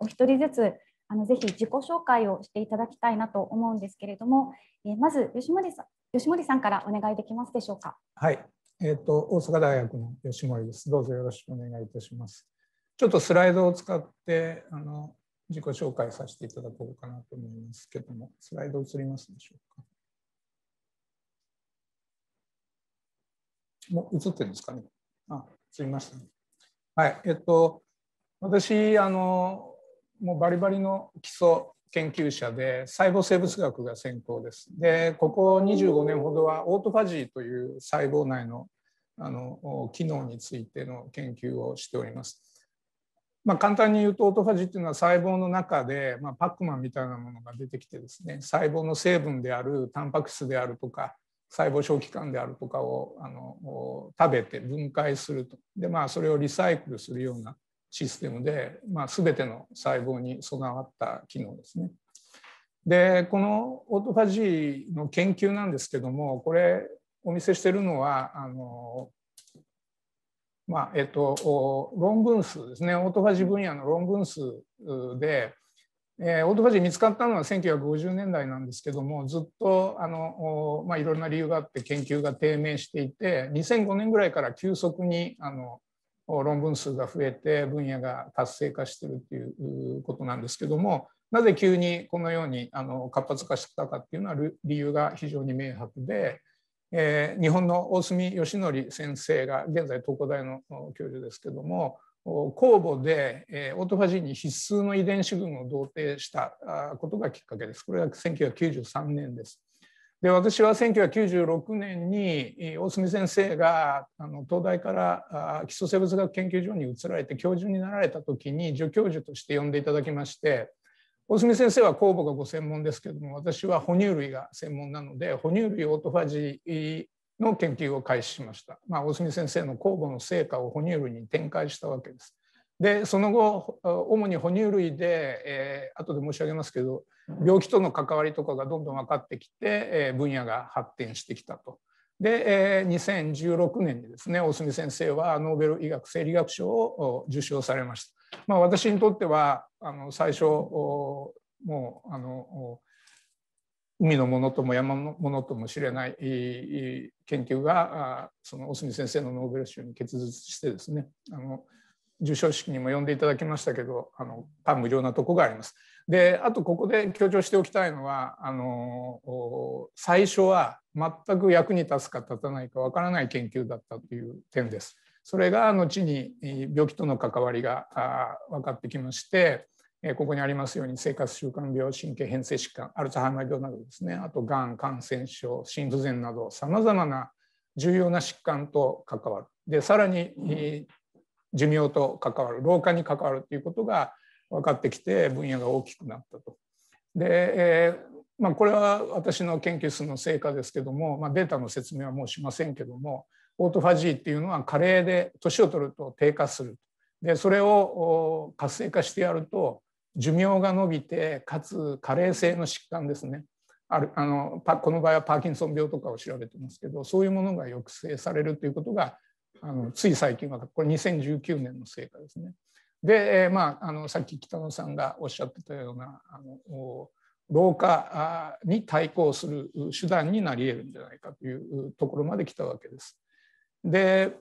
お一人ずつぜひ自己紹介をしていただきたいなと思うんですけれども、まず吉森さんからお願いできますでしょうか。はい、大阪大学の吉森です。どうぞよろしくお願いいたします。ちょっとスライドを使って自己紹介させていただこうかなと思いますけども、スライド映りますでしょうか。もう映ってるんですかね。あ、映りましたね。はい、私もうバリバリの基礎研究者で細胞生物学が専攻です。で、ここ25年ほどはオートファジーという細胞内の機能についての研究をしております。まあ、簡単に言うとオートファジーっていうのは細胞の中で、まあ、パックマンみたいなものが出てきてですね、細胞の成分であるタンパク質であるとか細胞小器官であるとかを食べて分解すると。で、まあ、それをリサイクルするようなシステムで、まあ、全ての細胞に備わった機能ですね。で、このオートファジーの研究なんですけども、これお見せしてるのはまあ論文数ですね。オートファジー分野の論文数で、オートファジー見つかったのは1950年代なんですけども、ずっとまあ、いろんな理由があって研究が低迷していて、2005年ぐらいから急速に論文数が増えて分野が活性化しているということなんですけども、なぜ急にこのように活発化したかっていうのは理由が非常に明白で、日本の大隅義則先生が現在東工大の教授ですけども、公募でオートファジーに必須の遺伝子群を同定したことがきっかけです。これが1993年です。で、私は1996年に大隅先生が東大から基礎生物学研究所に移られて教授になられた時に助教授として呼んでいただきまして、大隅先生は酵母がご専門ですけれども、私は哺乳類が専門なので哺乳類オートファジーの研究を開始しました。まあ、大隅先生の酵母の成果を哺乳類に展開したわけです。で、その後主に哺乳類で、後で申し上げますけど、病気との関わりとかがどんどん分かってきて、分野が発展してきたと。で、2016年にですね、大隅先生はノーベル医学生理学賞を受賞されました。まあ、私にとっては最初もう海のものとも山のものとも知れない研究がその大隅先生のノーベル賞に結実してですね、受賞式にも呼んでいただきましたけど、感無量なとこがあります。で、あとここで強調しておきたいのは、最初は全く役に立つか立たないかわからない研究だったという点です。それが後に病気との関わりが分かってきまして、ここにありますように生活習慣病、神経変性疾患、アルツハイマー病などですね、あとがん、感染症、心不全などさまざまな重要な疾患と関わる。で、さらに、寿命と関わる、老化に関わるということが分かってきて分野が大きくなったと。で、まあ、これは私の研究室の成果ですけども、まあ、データの説明はもうしませんけども、オートファジーっていうのは加齢で年を取ると低下する。で、それを活性化してやると寿命が伸びて、かつ加齢性の疾患ですね、この場合はパーキンソン病とかを調べてますけど、そういうものが抑制されるということがつい最近は、これ2019年の成果ですね。で、まあ、さっき北野さんがおっしゃってたような老化に対抗する手段になり得るんじゃないかというところまで来たわけです。で、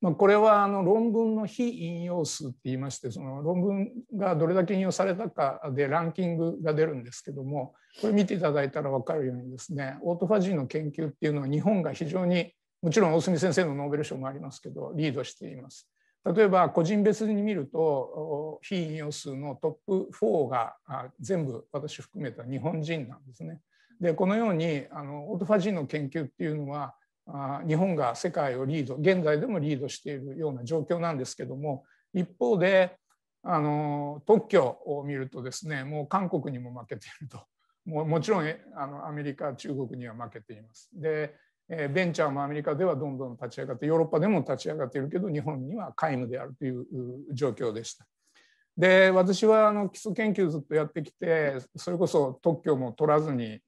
まあ、これは論文の非引用数って言いまして、その論文がどれだけ引用されたかでランキングが出るんですけども、これ見ていただいたら分かるようにですね、オートファジーの研究っていうのは日本が非常に、もちろん大隅先生のノーベル賞もありますけど、リードしています。例えば個人別に見ると非引用数のトップ4が全部私含めた日本人なんですね。で、このようにオートファジーの研究っていうのは日本が世界をリード、現在でもリードしているような状況なんですけども、一方で特許を見るとですね、もう韓国にも負けていると。もちろんアメリカ、中国には負けています。で、ベンチャーもアメリカではどんどん立ち上がって、ヨーロッパでも立ち上がっているけど、日本には皆無であるという状況でした。で、私は基礎研究ずっとやってきて、それこそ特許も取らずに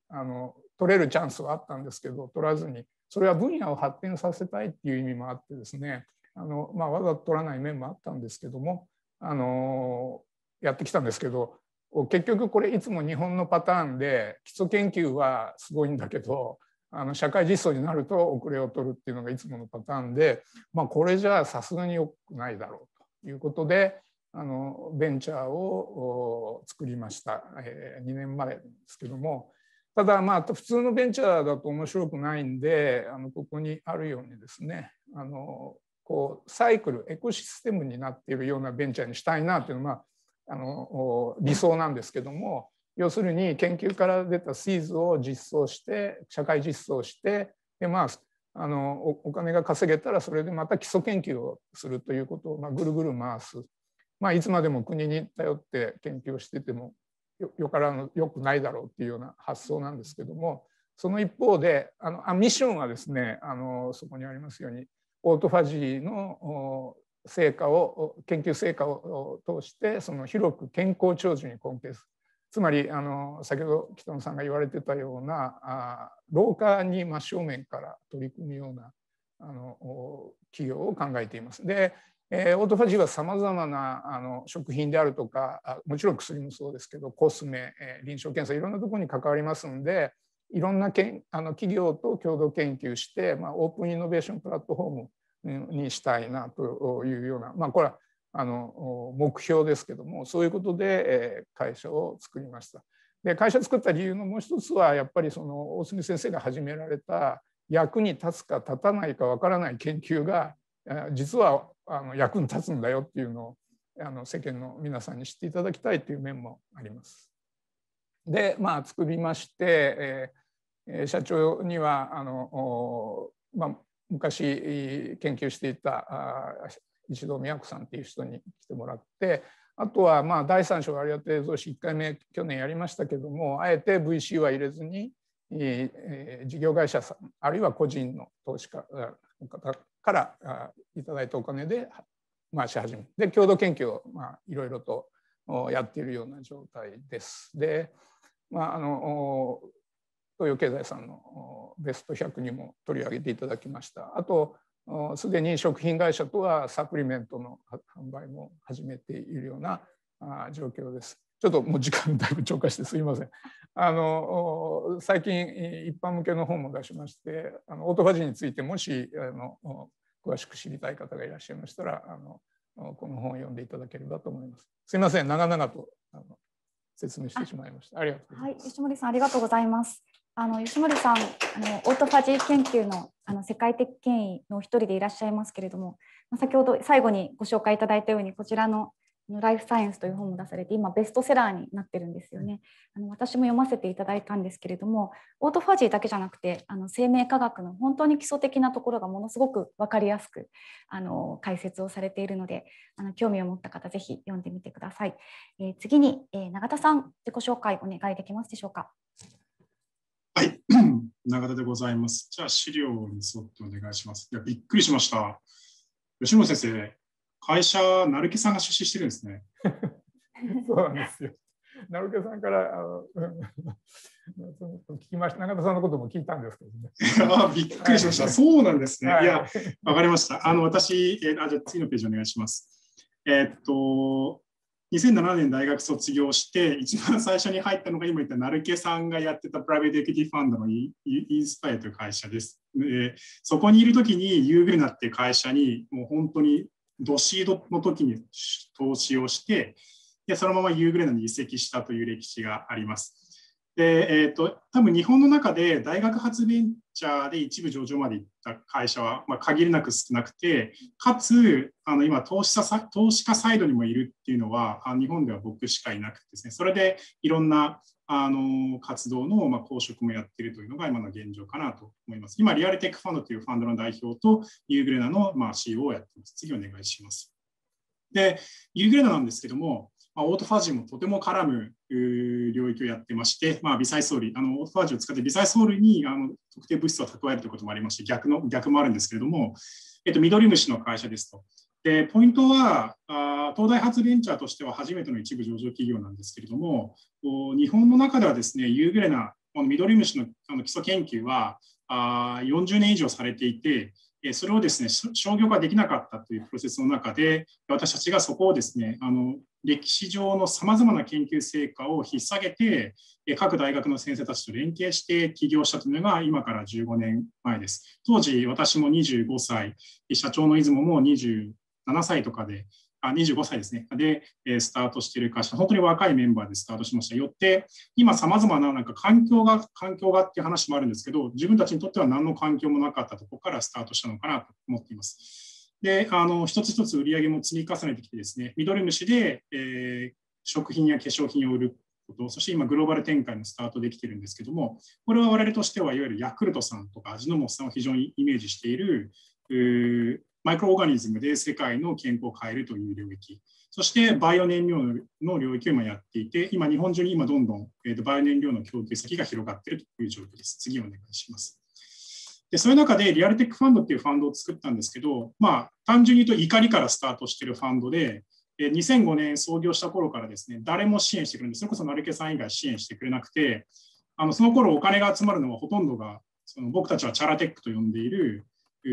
取れるチャンスはあったんですけど取らずに、それは分野を発展させたいっていう意味もあってですね、わざと取らない面もあったんですけども、やってきたんですけど、結局これいつも日本のパターンで、基礎研究はすごいんだけど社会実装になると遅れを取るっていうのがいつものパターンで、これじゃあさすがに良くないだろうということでベンチャーを作りました、2年前ですけども、ただ普通のベンチャーだと面白くないんで、ここにあるようにですね、こうサイクルエコシステムになっているようなベンチャーにしたいなというのは理想なんですけども、要するに研究から出たシーズを実装して社会実装して、でお金が稼げたらそれでまた基礎研究をするということをぐるぐる回す、いつまでも国に頼って研究をしててもよくないだろうっていうような発想なんですけども、その一方でミッションはですね、そこにありますようにオートファジーの成果を研究成果を通して広く健康長寿に貢献する、つまり先ほど北野さんが言われてたような老化に真正面から取り組むような企業を考えています。でオートファジーはさまざまな食品であるとか、もちろん薬もそうですけど、コスメ、臨床検査、いろんなところに関わりますんで、いろんな企業と共同研究して、オープンイノベーションプラットフォームにしたいなというような、これは目標ですけども、そういうことで会社を作りました。で会社を作った理由のもう一つは、やっぱり大隅先生が始められた役に立つか立たないかわからない研究が実は役に立つんだよっていうのを世間の皆さんに知っていただきたいという面もあります。で作りまして、社長には昔研究していた一堂美和子さんっていう人に来てもらって、あとは第3章割当増資1回目去年やりましたけども、あえて VC は入れずに事業会社さんあるいは個人の投資家の方からいただいたお金で回し始めで共同研究をいろいろとやっているような状態です。で東洋経済さんのベスト100にも取り上げていただきました。あとすでに食品会社とはサプリメントの販売も始めているような状況です。ちょっともう時間だいぶ超過してすいません。最近一般向けの本も出しまして、オートファジーについてもし詳しく知りたい方がいらっしゃいましたらこの本を読んでいただければと思います。すいません、長々と説明してしまいました。ありがとうございます。はい、吉森さんありがとうございます。吉森さんオートファジー研究の世界的権威の一人でいらっしゃいますけれども、先ほど最後にご紹介いただいたようにこちらの「ライフサイエンス」という本も出されて今ベストセラーになってるんですよね。私も読ませていただいたんですけれども、オートファジーだけじゃなくて生命科学の本当に基礎的なところがものすごく分かりやすく解説をされているので、興味を持った方是非読んでみてください。次に永田さん、自己紹介お願いできますでしょうか。はい、永田でございます。じゃあ資料に沿ってお願いします。いや、びっくりしました。吉森先生、会社、成毛さんが出資してるんですね。そうなんですよ。成毛さんから聞きました。永田さんのことも聞いたんですけどね。あ、びっくりしました。そうなんですね。はい、いや、わかりました。私、じゃあ次のページお願いします。2007年大学卒業して一番最初に入ったのが今言った成毛さんがやってたプライベートエクイティファンドのインスパイアという会社です。そこにいるときにユーグルナって会社にもう本当にドシードの時に投資をして、でそのままユーグルナに移籍したという歴史があります。で多分日本の中で大学発ベンチャーで一部上場まで行った会社は、限りなく少なくて、かつ今投資家サイドにもいるっていうのは日本では僕しかいなくてですね、それでいろんな活動の公職もやっているというのが今の現状かなと思います。今リアルテックファンドというファンドの代表とユーグレナのCEO をやっています。次お願いします。でユーグレナなんですけども、オートファジーもとても絡む領域をやってまして、微細藻類、オートファジーを使って微細藻類に特定物質を蓄えるということもありまして、逆もあるんですけれども、ミドリムシの会社ですと。で、ポイントは、東大発ベンチャーとしては初めての一部上場企業なんですけれども、日本の中ではですね、ユーグレナこのミドリムシの基礎研究は40年以上されていて、それをですね、商業化できなかったというプロセスの中で、私たちがそこをですね、歴史上のさまざまな研究成果を引っ提げて、各大学の先生たちと連携して起業したというのが今から15年前です。当時、私も25歳、社長の出雲も27歳とかで、25歳ですね、でスタートしている会社、本当に若いメンバーでスタートしました。よって、今、さまざまな環境がっていう話もあるんですけど、自分たちにとっては何の環境もなかったところからスタートしたのかなと思っています。で、一つ一つ売り上げも積み重ねてきてですね、ミドリムシで、食品や化粧品を売ること、そして今、グローバル展開もスタートできているんですけども、これは我々としてはいわゆるヤクルトさんとか味の素さんを非常にイメージしている、マイクロオーガニズムで世界の健康を変えるという領域、そしてバイオ燃料の領域を今やっていて、今、日本中に今どんどんバイオ燃料の供給先が広がっているという状況です。次お願いします。で、そういう中でリアルテックファンドっていうファンドを作ったんですけど、単純に言うと怒りからスタートしているファンドで、2005年創業した頃からですね、誰も支援してくれない、それこそ成毛さん以外支援してくれなくて、その頃お金が集まるのはほとんどが、僕たちはチャラテックと呼んでいる、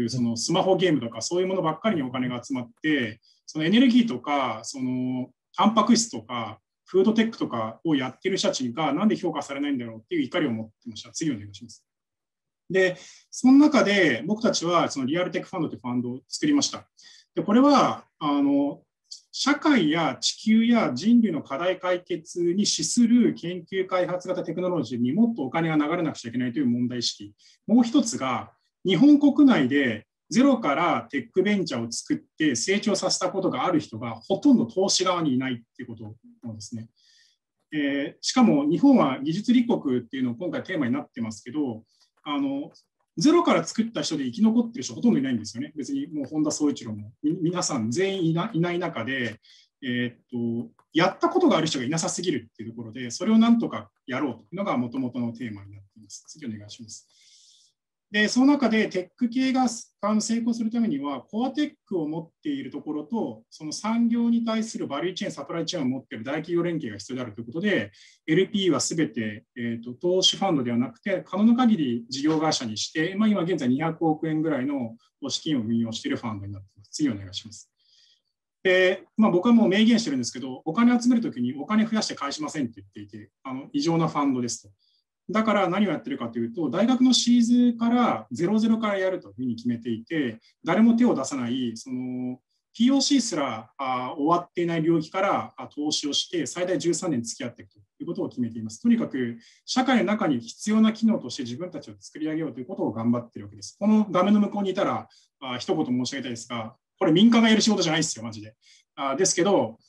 そのスマホゲームとかそういうものばっかりにお金が集まって、そのエネルギーとかそのタンパク質とかフードテックとかをやっている人たちがなんで評価されないんだろうっていう怒りを持ってました。次お願いします。で、その中で僕たちはそのリアルテックファンドというファンドを作りました。で、これは社会や地球や人類の課題解決に資する研究開発型テクノロジーにもっとお金が流れなくちゃいけないという問題意識、もう一つが日本国内でゼロからテックベンチャーを作って成長させたことがある人がほとんど投資側にいないっていうことなんですね。しかも日本は技術立国っていうのを今回テーマになってますけど、ゼロから作った人で生き残ってる人ほとんどいないんですよね。別にもう本田宗一郎も皆さん全員いない中で、やったことがある人がいなさすぎるっていうところで、それをなんとかやろうというのがもともとのテーマになっています。次お願いします。で、その中でテック系が成功するためには、コアテックを持っているところと、その産業に対するバリューチェーン、サプライチェーンを持っている大企業連携が必要であるということで、LP はすべて、投資ファンドではなくて、可能な限り事業会社にして、今現在200億円ぐらいの資金を運用しているファンドになっています。次お願いします。で、僕はもう明言してるんですけど、お金集めるときにお金増やして返しませんって言っていて、異常なファンドですと。だから何をやってるかというと、大学のシーズから00からやるというふうに決めていて、誰も手を出さない、その POC すら終わっていない領域から投資をして、最大13年付き合っていくということを決めています。とにかく、社会の中に必要な機能として自分たちを作り上げようということを頑張っているわけです。この画面の向こうにいたら、一言申し上げたいですが、これ民間がやる仕事じゃないですよ、マジで。ですけど、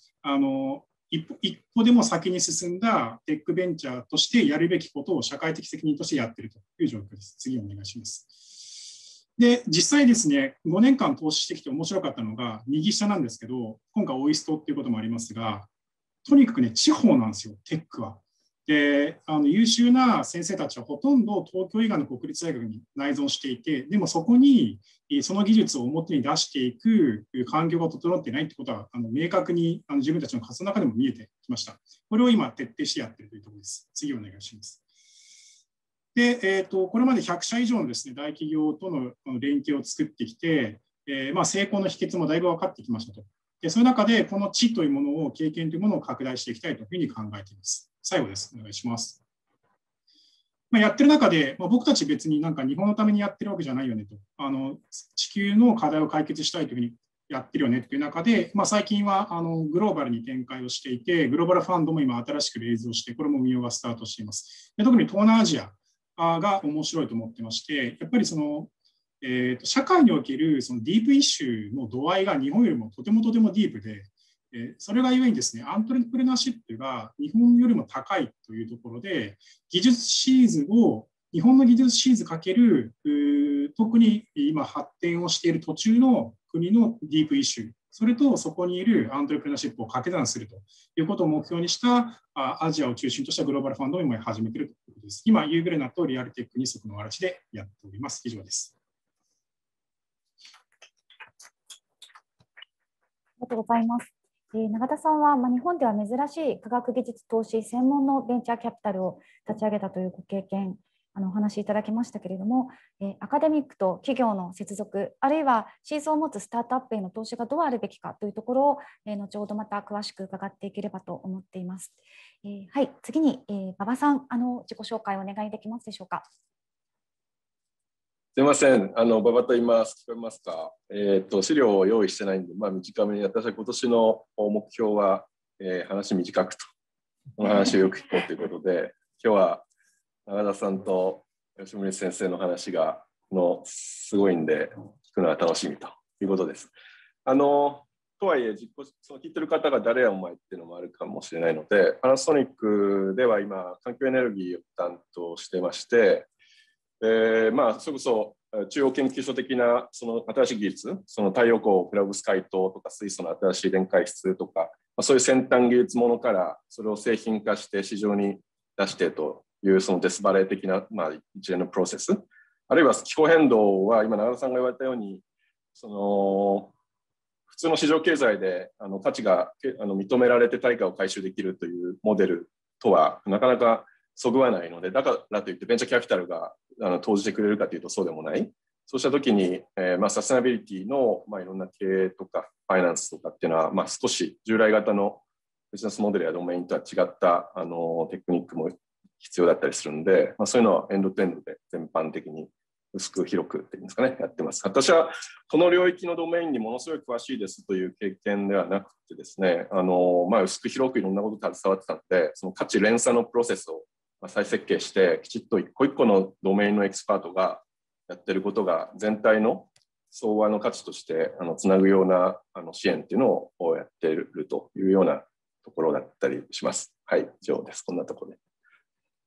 一歩でも先に進んだテックベンチャーとしてやるべきことを社会的責任としてやっているという状況です。次お願いします。で、実際ですね、5年間投資してきて面白かったのが、右下なんですけど、今回オイストっていうこともありますが、とにかくね、地方なんですよ、テックは。で、優秀な先生たちはほとんど東京以外の国立大学に内存していて、でもそこにその技術を表に出していく環境が整っていないということは明確に自分たちの活動の中でも見えてきました。これを今徹底してやっているというところです。次お願いします。で、これまで100社以上のですね、大企業との連携を作ってきて、成功の秘訣もだいぶ分かってきましたと。で、その中でこの知というものを、経験というものを拡大していきたいというふうに考えています。最後です。お願いします。やってる中で、僕たち別になんか日本のためにやってるわけじゃないよねと、地球の課題を解決したいというふうにやってるよねという中で、最近はグローバルに展開をしていて、グローバルファンドも今新しくレイズをして、これも運用がスタートしています。で、特に東南アジアが面白いと思ってまして、やっぱりその、社会におけるそのディープイシューの度合いが日本よりもとてもディープで、それがゆえにですね、アントレプレナーシップが日本よりも高いというところで、技術シーズを、日本の技術シーズかける、特に今発展をしている途中の国のディープイシュー、それとそこにいるアントレプレナーシップを掛け算するということを目標にしたアジアを中心としたグローバルファンドを今始めているということです。今、ユーグレナとリアルテック二足のわらじでやっております。以上です。ありがとうございます。永田さんは、日本では珍しい科学技術投資専門のベンチャーキャピタルを立ち上げたというご経験、お話しいただきましたけれども、アカデミックと企業の接続、あるいはシーズンを持つスタートアップへの投資がどうあるべきかというところを、後ほどまた詳しく伺っていければと思っています。はい、次に、馬場さん、自己紹介をお願いできますでしょうか。すみません、馬場と言います。聞こえますか？資料を用意してないんで、短めに、私は今年の目標は、話短くと、この話をよく聞こうということで、今日は永田さんと吉森先生の話がすごいんで、聞くのは楽しみということです。とはいえ、その聞いてる方が誰やお前っていうのもあるかもしれないので、パナソニックでは今、環境エネルギーを担当してまして、それこそ中央研究所的なその新しい技術、その太陽光ペロブスカイトとか水素の新しい電解質とか、そういう先端技術ものからそれを製品化して市場に出してというそのデスバレー的な、一連のプロセス、あるいは気候変動は今永田さんが言われたように、その普通の市場経済で価値が認められて対価を回収できるというモデルとはなかなかそぐわないので、だからといってベンチャーキャピタルが投じてくれるかというとそうでもない。そうした時に、サステナビリティの、いろんな経営とかファイナンスとかっていうのは、少し従来型のビジネスモデルやドメインとは違ったテクニックも必要だったりするんで、そういうのはエンドとエンドで全般的に薄く広くっていうんですかね、やってます。私はこの領域のドメインにものすごい詳しいですという経験ではなくてですね、薄く広くいろんなことに携わってたんで、その価値連鎖のプロセスを再設計して、きちっと一個一個のドメインのエキスパートがやってることが全体の総和の価値としてつなぐような支援っていうのをやっているというようなところだったりします。はい、以上です。こんなところで。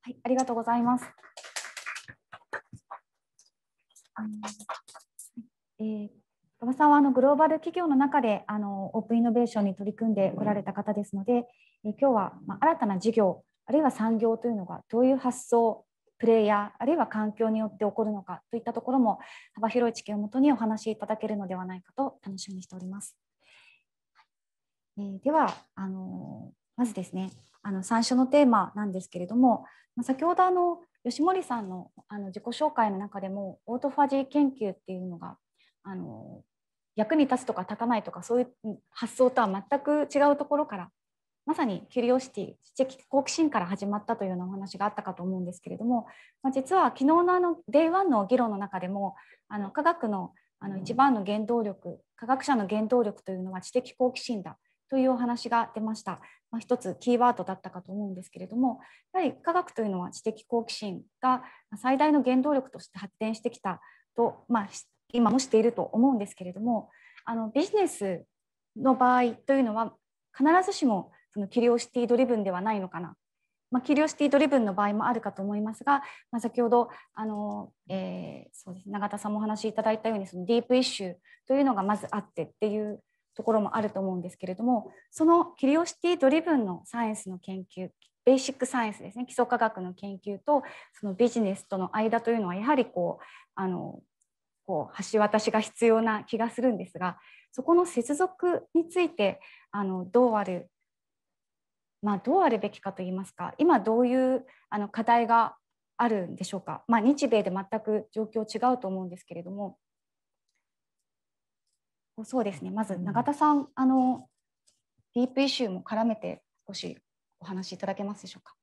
はい、ありがとうございます。馬場さんはグローバル企業の中でオープンイノベーションに取り組んでこられた方ですので、今日は新たな事業、あるいは産業というのがどういう発想、プレイヤー、あるいは環境によって起こるのかといったところも幅広い知見をもとにお話しいただけるのではないかと楽しみにしております。ではまずですね、最初のテーマなんですけれども、先ほど吉森さんの自己紹介の中でもオートファジー研究っていうのが役に立つとか立たないとか、そういう発想とは全く違うところから、まさにキュリオシティ、知的好奇心から始まったというようなお話があったかと思うんですけれども、実は昨日のデイ1の議論の中でも、科学の一番の原動力、科学者の原動力というのは知的好奇心だというお話が出ました。一つキーワードだったかと思うんですけれども、やはり科学というのは知的好奇心が最大の原動力として発展してきたと、今もしていると思うんですけれども、ビジネスの場合というのは必ずしもキュリオシティドリブンではないのかな、キュリオシティドリブンの場合もあるかと思いますが、先ほどそうです、永田さんもお話しいただいたように、そのディープイッシュというのがまずあってっていうところもあると思うんですけれども、そのキュリオシティドリブンのサイエンスの研究、ベーシックサイエンスですね、基礎科学の研究とそのビジネスとの間というのはやはり橋渡しが必要な気がするんですが、そこの接続についてどうあるべきかといいますか、今どういう課題があるんでしょうか。日米で全く状況違うと思うんですけれども、そうですね、まず永田さん、ディープイシューも絡めて少しお話しいただけますでしょうか。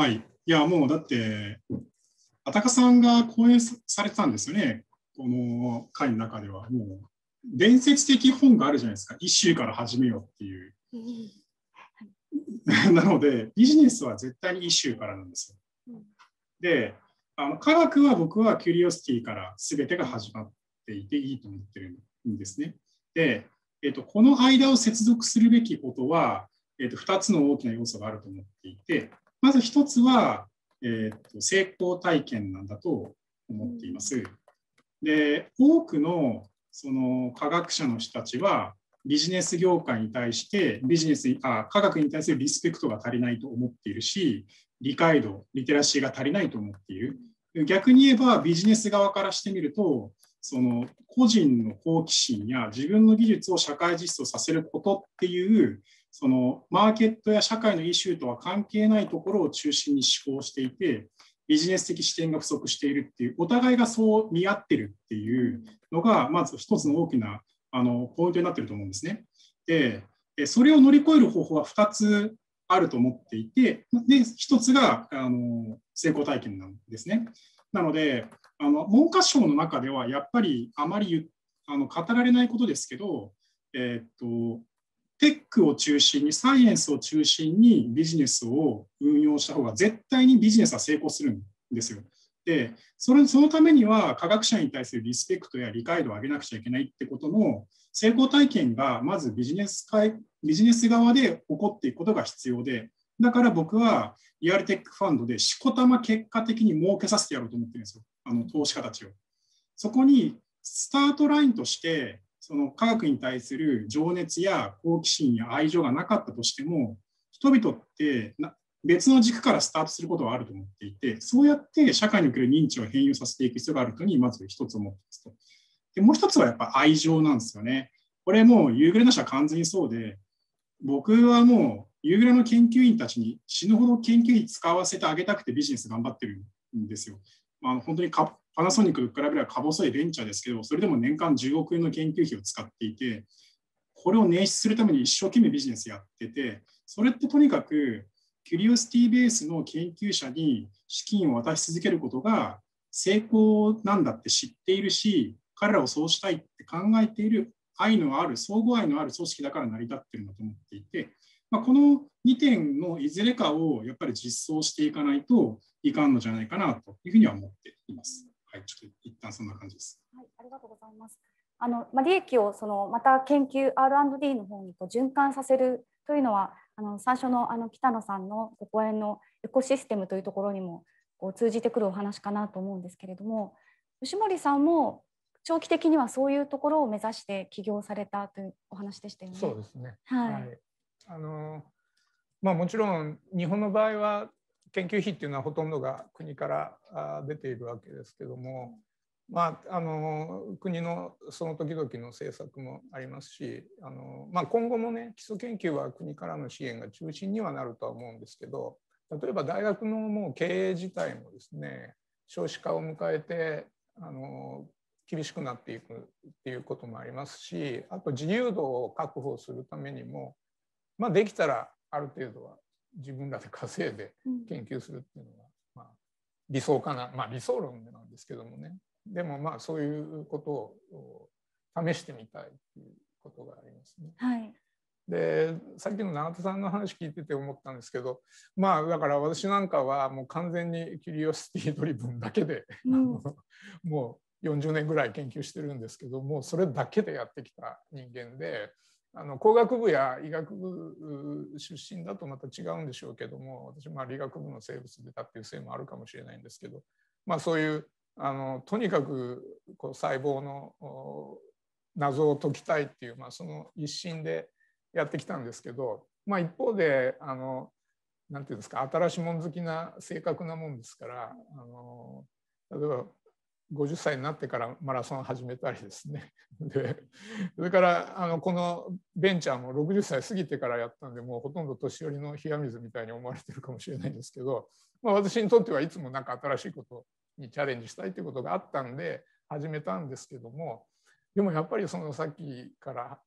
はい、いやもうだって安高さんが講演されてたんですよね、この会の中では。もう伝説的本があるじゃないですか、イシューから始めようっていう。なのでビジネスは絶対にイシューからなんですよ。で科学は僕はキュリオシティから全てが始まっていていいと思ってるんですね。で、この間を接続するべきことは、2つの大きな要素があると思っていて、まず1つは、成功体験なんだと思っています。で多くのその科学者の人たちはビジネス業界に対して科学に対するリスペクトが足りないと思っているし、理解度リテラシーが足りないと思っている。逆に言えばビジネス側からしてみると、その個人の好奇心や自分の技術を社会実装させることっていう、そのマーケットや社会のイシューとは関係ないところを中心に思考していて、ビジネス的視点が不足しているっていう、お互いがそう見合ってるっていうのが、まず一つの大きなポイントになってると思うんですね。で、それを乗り越える方法は2つあると思っていて、で1つが成功体験なんですね。なので文科省の中ではやっぱりあまり語られないことですけど、テックを中心にサイエンスを中心にビジネスを運用した方が絶対にビジネスは成功するんですよ。でそのためには科学者に対するリスペクトや理解度を上げなくちゃいけないってことの成功体験がまずビジネス側で起こっていくことが必要で、だから僕はリアルテックファンドでしこたま結果的に儲けさせてやろうと思ってるんですよ、投資家たちを。そこにスタートラインとしてその科学に対する情熱や好奇心や愛情がなかったとしても、人々って別の軸からスタートすることはあると思っていて、そうやって社会における認知を変容させていく必要があるというのにまず一つ思ってますと。でもう一つはやっぱ愛情なんですよね。これもう夕暮れなしは完全にそうで、僕はもう夕暮れの研究員たちに死ぬほど研究費使わせてあげたくてビジネス頑張ってるんですよ。本当にパナソニックと比べればか細いベンチャーですけど、それでも年間10億円の研究費を使っていて、これを捻出するために一生懸命ビジネスやってて、それってとにかくキュリオシティベースの研究者に資金を渡し続けることが成功なんだって知っているし、彼らをそうしたいって考えている相互愛のある組織だから成り立ってるんだと思っていて、この2点のいずれかをやっぱり実装していかないといかんのじゃないかなというふうには思っています。はい、ちょっと一旦そんな感じです。はい、ありがとうございます。利益をまた研究 R&D の方に循環させるというのは、最初の北野さんのご講演のエコシステムというところにも通じてくるお話かなと思うんですけれども、吉森さんも長期的にはそういうところを目指して起業されたというお話でしたよね。そうですね。はい。はい、もちろん日本の場合は研究費っていうのはほとんどが国から出ているわけですけども、国のその時々の政策もありますし、今後もね、基礎研究は国からの支援が中心にはなるとは思うんですけど、例えば大学のもう経営自体もですね、少子化を迎えて厳しくなっていくっていうこともありますし、あと自由度を確保するためにもできたらある程度は自分らで稼いで研究するっていうのが理想かな、理想論なんですけどもね。でもそういうことを試してみたいっていうことがありますね。はい、でさっきの永田さんの話聞いてて思ったんですけど、だから私なんかはもう完全にキュリオシティドリブンだけで、もう40年ぐらい研究してるんですけども、それだけでやってきた人間で。工学部や医学部出身だとまた違うんでしょうけども、私理学部の生物出たっていうせいもあるかもしれないんですけど、そういうとにかく細胞の謎を解きたいっていう、その一心でやってきたんですけど、一方でなんていうんですか、新しいもん好きな性格なもんですから、例えば50歳になってからマラソン始めたりですねで、それからこのベンチャーも60歳過ぎてからやったんで、もうほとんど年寄りの冷や水みたいに思われてるかもしれないんですけど、私にとってはいつもなんか新しいことにチャレンジしたいということがあったんで始めたんですけども、でもやっぱりさっきから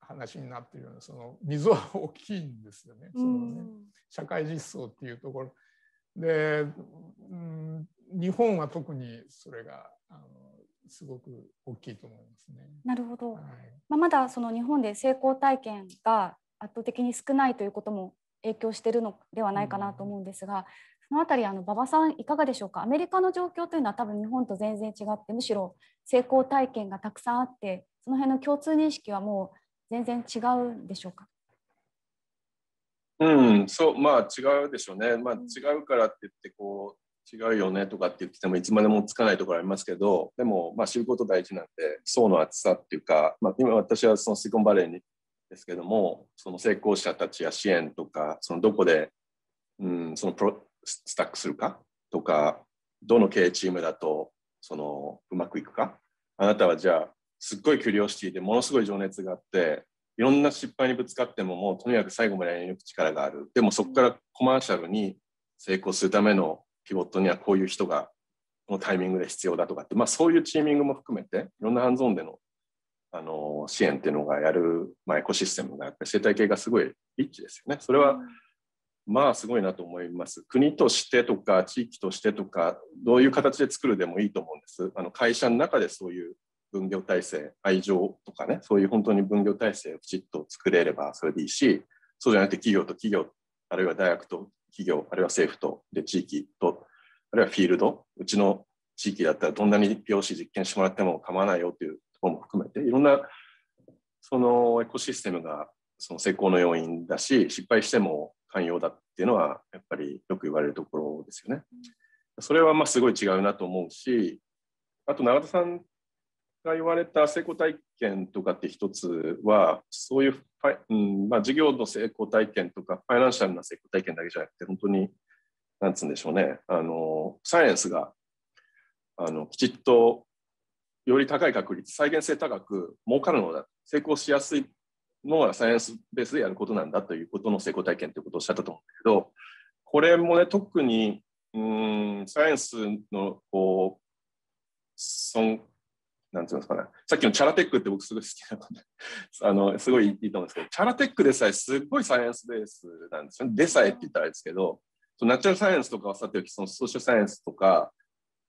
話になっているようなその溝は大きいんですよね。社会実装っていうところで、日本は特にそれがすごく大きいと思いますね。なるほど。はい、まだその日本で成功体験が圧倒的に少ないということも影響しているのではないかなと思うんですが、そのあたり馬場さんいかがでしょうか。アメリカの状況というのは多分日本と全然違って、むしろ成功体験がたくさんあって、その辺の共通認識はもう全然違うんでしょうか。違うでしょうね。違うからって言って違うよねとかって言っててもいつまでもつかないところありますけど、でも知ること大事なんで、層の厚さっていうか、今私はそのシリコンバレーにですけども、その成功者たちや支援とか、そのどこで、そのスタックするかとか、どの経営チームだとうまくいくかあなたはじゃあすっごいキュリオシティでものすごい情熱があっていろんな失敗にぶつかってももうとにかく最後までやり抜く力がある。でもそこからコマーシャルに成功するためのピボットにはこういう人がこのタイミングで必要だとかって、まあ、そういうチーミングも含めていろんなハンズオンでの、支援っていうのがやる、まあ、エコシステムがやっぱり生態系がすごいリッチですよね。それはまあすごいなと思います。国としてとか地域としてとかどういう形で作るでもいいと思うんです。会社の中でそういう分業体制、愛情とかね、そういう本当に分業体制をきちっと作れればそれでいいし、そうじゃなくて企業と企業、あるいは大学と企業、あるいは政府とで地域と、あるいはフィールド、うちの地域だったらどんなにPOC実験してもらっても構わないよというところも含めていろんなそのエコシステムがその成功の要因だし、失敗しても寛容だっていうのはやっぱりよく言われるところですよね。それはまあすごい違うなと思うし、あと永田さんが言われた成功体験とかって一つはそういう事業の成功体験とかファイナンシャルな成功体験だけじゃなくて本当になんつうんでしょうね、サイエンスがきちっとより高い確率、再現性高く儲かるのだ、成功しやすいのはサイエンスベースでやることなんだということの成功体験ということをおっしゃったと思うんだけど、これもね特にサイエンスのこうなんていうんですかね、さっきのチャラテックって僕すごい好きなので、すごいいいと思うんですけど、チャラテックでさえすごいサイエンスベースなんですよね。でさえって言ったらあれですけど、ナチュラルサイエンスとかはさておき、そのソーシャルサイエンスとか、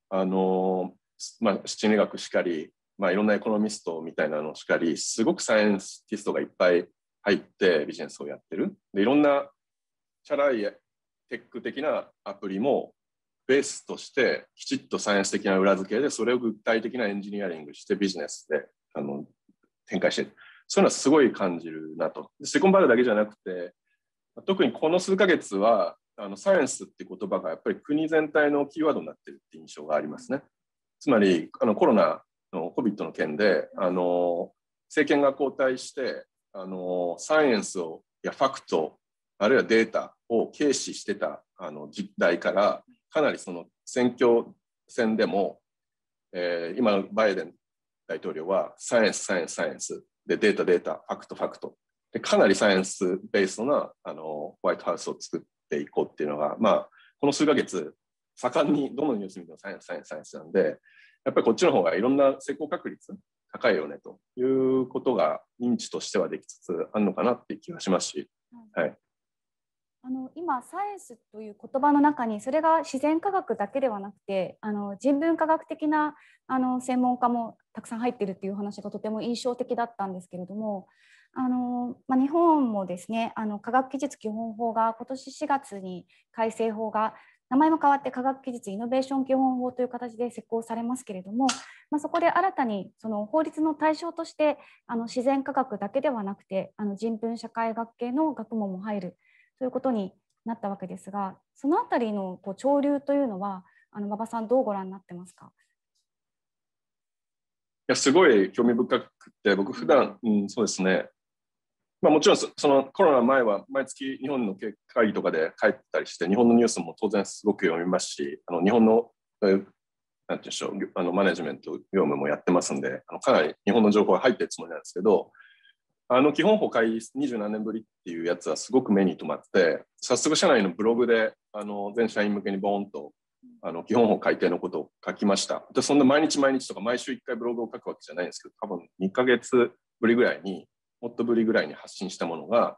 心理学しかり、いろんなエコノミストみたいなのしかり、すごくサイエンスティストがいっぱい入ってビジネスをやってる。でいろんなチャラいテック的なアプリもベースとしてきちっとサイエンス的な裏付けでそれを具体的なエンジニアリングしてビジネスで展開している。そういうのはすごい感じるなと。シリコンバレーだけじゃなくて、特にこの数ヶ月はサイエンスって言葉がやっぱり国全体のキーワードになってるって印象がありますね。つまりコロナの COVID の件で政権が交代してサイエンスをやファクトあるいはデータを軽視してた時代からかなりその選挙戦でも、今のバイデン大統領はサイエンスサイエンスサイエンスでデータデータファクトファクトでかなりサイエンスベースなホワイトハウスを作っていこうっていうのが、この数ヶ月盛んにどのニュース見てもサイエンスサイエンスサイエンスなんで、やっぱりこっちの方がいろんな成功確率高いよねということが認知としてはできつつあるのかなっていう気がしますし、はい、今サイエンスという言葉の中にそれが自然科学だけではなくて人文科学的な専門家もたくさん入っているという話がとても印象的だったんですけれども、日本もですね科学技術基本法が今年4月に改正法が名前も変わって科学技術イノベーション基本法という形で施行されますけれども、そこで新たにその法律の対象として自然科学だけではなくて人文社会学系の学問も入るということになったわけですが、そのあたりのこう潮流というのは馬場さんどうご覧になってますか？いやすごい興味深くて、僕普段、そうですね、もちろんそのコロナ前は毎月日本の会議とかで帰ったりして日本のニュースも当然すごく読みますし、日本のなんていうんでしょう、マネジメント業務もやってますんでかなり日本の情報が入っているつもりなんですけど、基本法改正20何年ぶりっていうやつはすごく目に留まって、早速社内のブログで全社員向けにボーンと基本法改定のことを書きました。でそんな毎日毎日とか毎週1回ブログを書くわけじゃないんですけど、多分2ヶ月ぶりぐらいにもっとぶりぐらいに発信したものが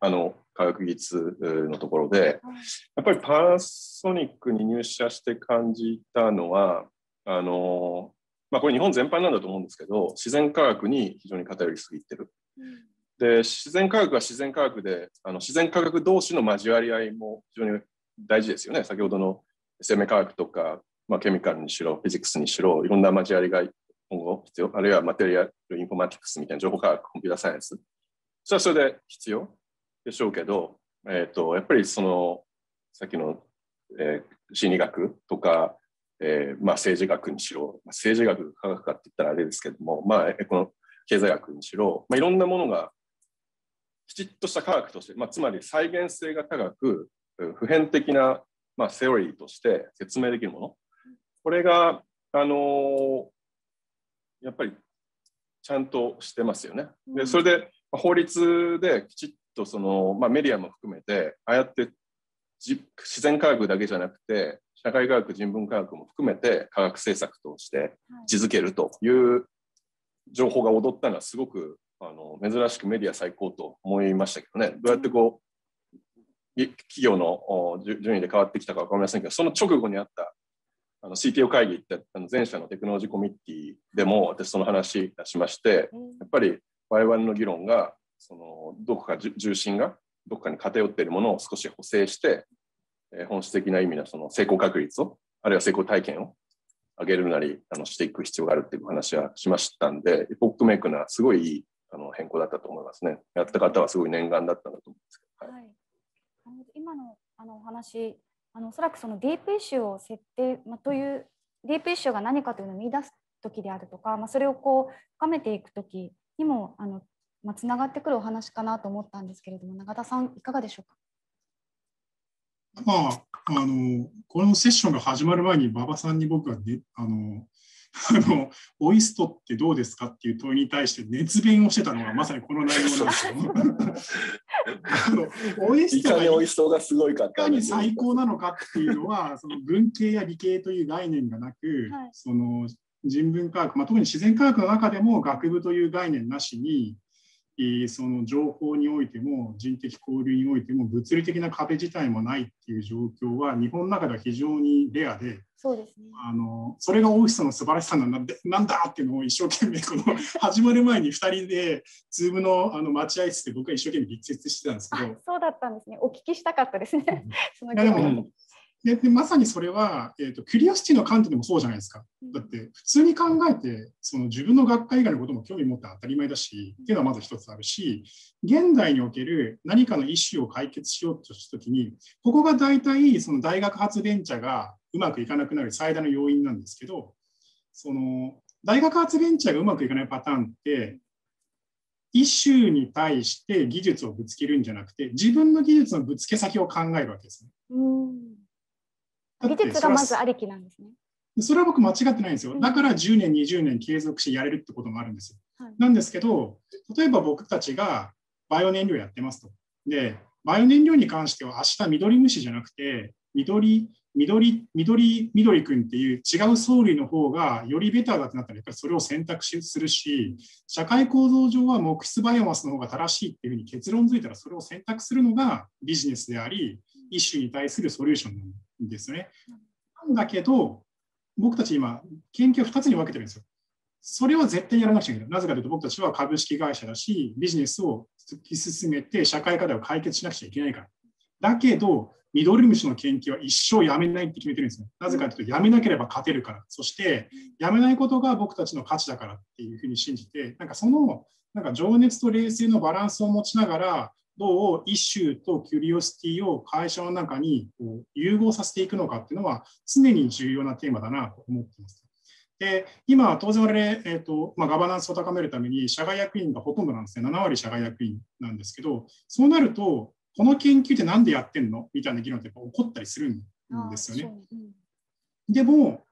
科学技術のところで、やっぱりパナソニックに入社して感じたのはこれ日本全般なんだと思うんですけど、自然科学に非常に偏りすぎてる。で自然科学は自然科学で自然科学同士の交わり合いも非常に大事ですよね。先ほどの生命科学とか、ケミカルにしろフィジックスにしろいろんな交わりが今後必要、あるいはマテリアルインフォマティクスみたいな情報科学コンピュータサイエンス、それはそれで必要でしょうけど、やっぱりそのさっきの、心理学とか、政治学にしろ、政治学科学かって言ったらあれですけども、この経済学にしろ、いろんなものがきちっとした科学として、つまり再現性が高く普遍的な、セオリーとして説明できるもの、これがやっぱりちゃんとしてますよね。でそれで法律できちっとその、メディアも含めてああやって自然科学だけじゃなくて社会科学人文科学も含めて科学政策として位置づけるという情報が踊ったのはすごく珍しくメディア最高と思いましたけどね。どうやってこう企業の順位で変わってきたか分かりませんけど、その直後にあったCTO 会議って全社のテクノロジーコミュニティでも私その話しまして、やっぱり我々の議論がそのどこか重心がどこかに偏っているものを少し補正して本質的な意味のその成功確率をあるいは成功体験を上げるなりしていく必要があるっていう話はしましたんで、エポックメイクなすごいいい変更だったと思いますね。やった方はすごい念願だったんだと思うんですけど、はい、今のお話おそらくそのディープイシューを設定、というディープイシューが何かというのを見出す時であるとか、それをこう深めていく時にもつながってくるお話かなと思ったんですけれども、永田さんいかがでしょうか。このセッションが始まる前に馬場さんに僕は、オイストってどうですかっていう問いに対して熱弁をしてたのがまさにこの内容なんですよ。オイストがすごいかったいかに最高なのかっていうのはその文系や理系という概念がなく、はい、その人文科学、特に自然科学の中でも学部という概念なしに、その情報においても人的交流においても物理的な壁自体もないっていう状況は日本の中では非常にレアで、 そうですね、それがオイストの素晴らしさなんだっていうのを一生懸命この始まる前に2人で Zoom の待合室で僕は一生懸命力説してたんですけど、そうだったんですね。お聞きしたかったですね。そのでまさにそれは、キュリオシティの観点でもそうじゃないですか。だって普通に考えてその自分の学科以外のことも興味持って当たり前だしっていうのはまず一つあるし、現代における何かのイシューを解決しようとしたときにここが大体その大学発電者がうまくいかなくなる最大の要因なんですけど、その大学発電者がうまくいかないパターンってイシューに対して技術をぶつけるんじゃなくて自分の技術のぶつけ先を考えるわけですね。技術がまずありきなんですね。それは僕間違ってないんですよ。だから10年20年継続してやれるってこともあるんですよ。はい、なんですけど、例えば僕たちがバイオ燃料やってますと。でバイオ燃料に関しては明日緑虫じゃなくて緑くんっていう違う藻類の方がよりベターだってなったらやっぱりそれを選択するし、社会構造上は木質バイオマスの方が正しいっていうふうに結論づいたらそれを選択するのがビジネスでありイシューに対するソリューションなんですね。なんだけど僕たち今研究を2つに分けてるんですよ。それは絶対やらなくちゃいけない。なぜかというと僕たちは株式会社だしビジネスを突き進めて社会課題を解決しなくちゃいけないから。だけどミドルムシの研究は一生やめないって決めてるんですよ。なぜかというとやめなければ勝てるから、そしてやめないことが僕たちの価値だからっていうふうに信じて、その情熱と冷静のバランスを持ちながらどうイシューとキュリオシティを会社の中にこう融合させていくのかっていうのは常に重要なテーマだなと思っています。で今当然我々、ガバナンスを高めるために社外役員がほとんどなんですね。7割社外役員なんですけど、そうなるとこの研究ってなんでやってんのみたいな議論ってやっぱ起こったりするんですよね。でも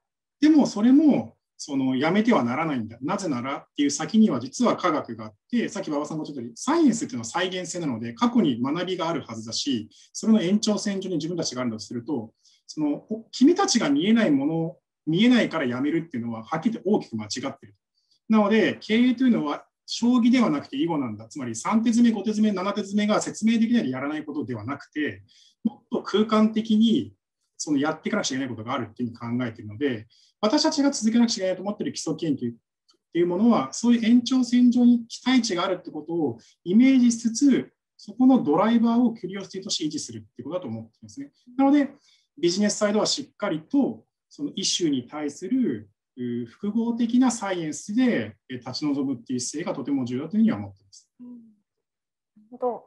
それもそのやめてはならないんだ、なぜならっていう先には実は科学があって、さっき馬場さんがおっしゃったようにサイエンスっていうのは再現性なので過去に学びがあるはずだし、それの延長線上に自分たちがあるんだとすると、その君たちが見えないもの、見えないからやめるっていうのははっきり言って大きく間違ってる。なので経営というのは将棋ではなくて囲碁なんだ、つまり3手詰め5手詰め7手詰めが説明できないでやらないことではなくて、もっと空間的にそのやっていかなくちゃいけないことがあるっていうふうに考えているので、私たちが続けなくちゃいけないと思っている基礎研究っていうものはそういう延長線上に期待値があるってことをイメージしつつ、そこのドライバーをキュリオシティとして維持するってことだと思っていますね。なのでビジネスサイドはしっかりとそのイシューに対する複合的なサイエンスで立ち臨むっていう姿勢がとても重要だというふうには思っています。なるほど。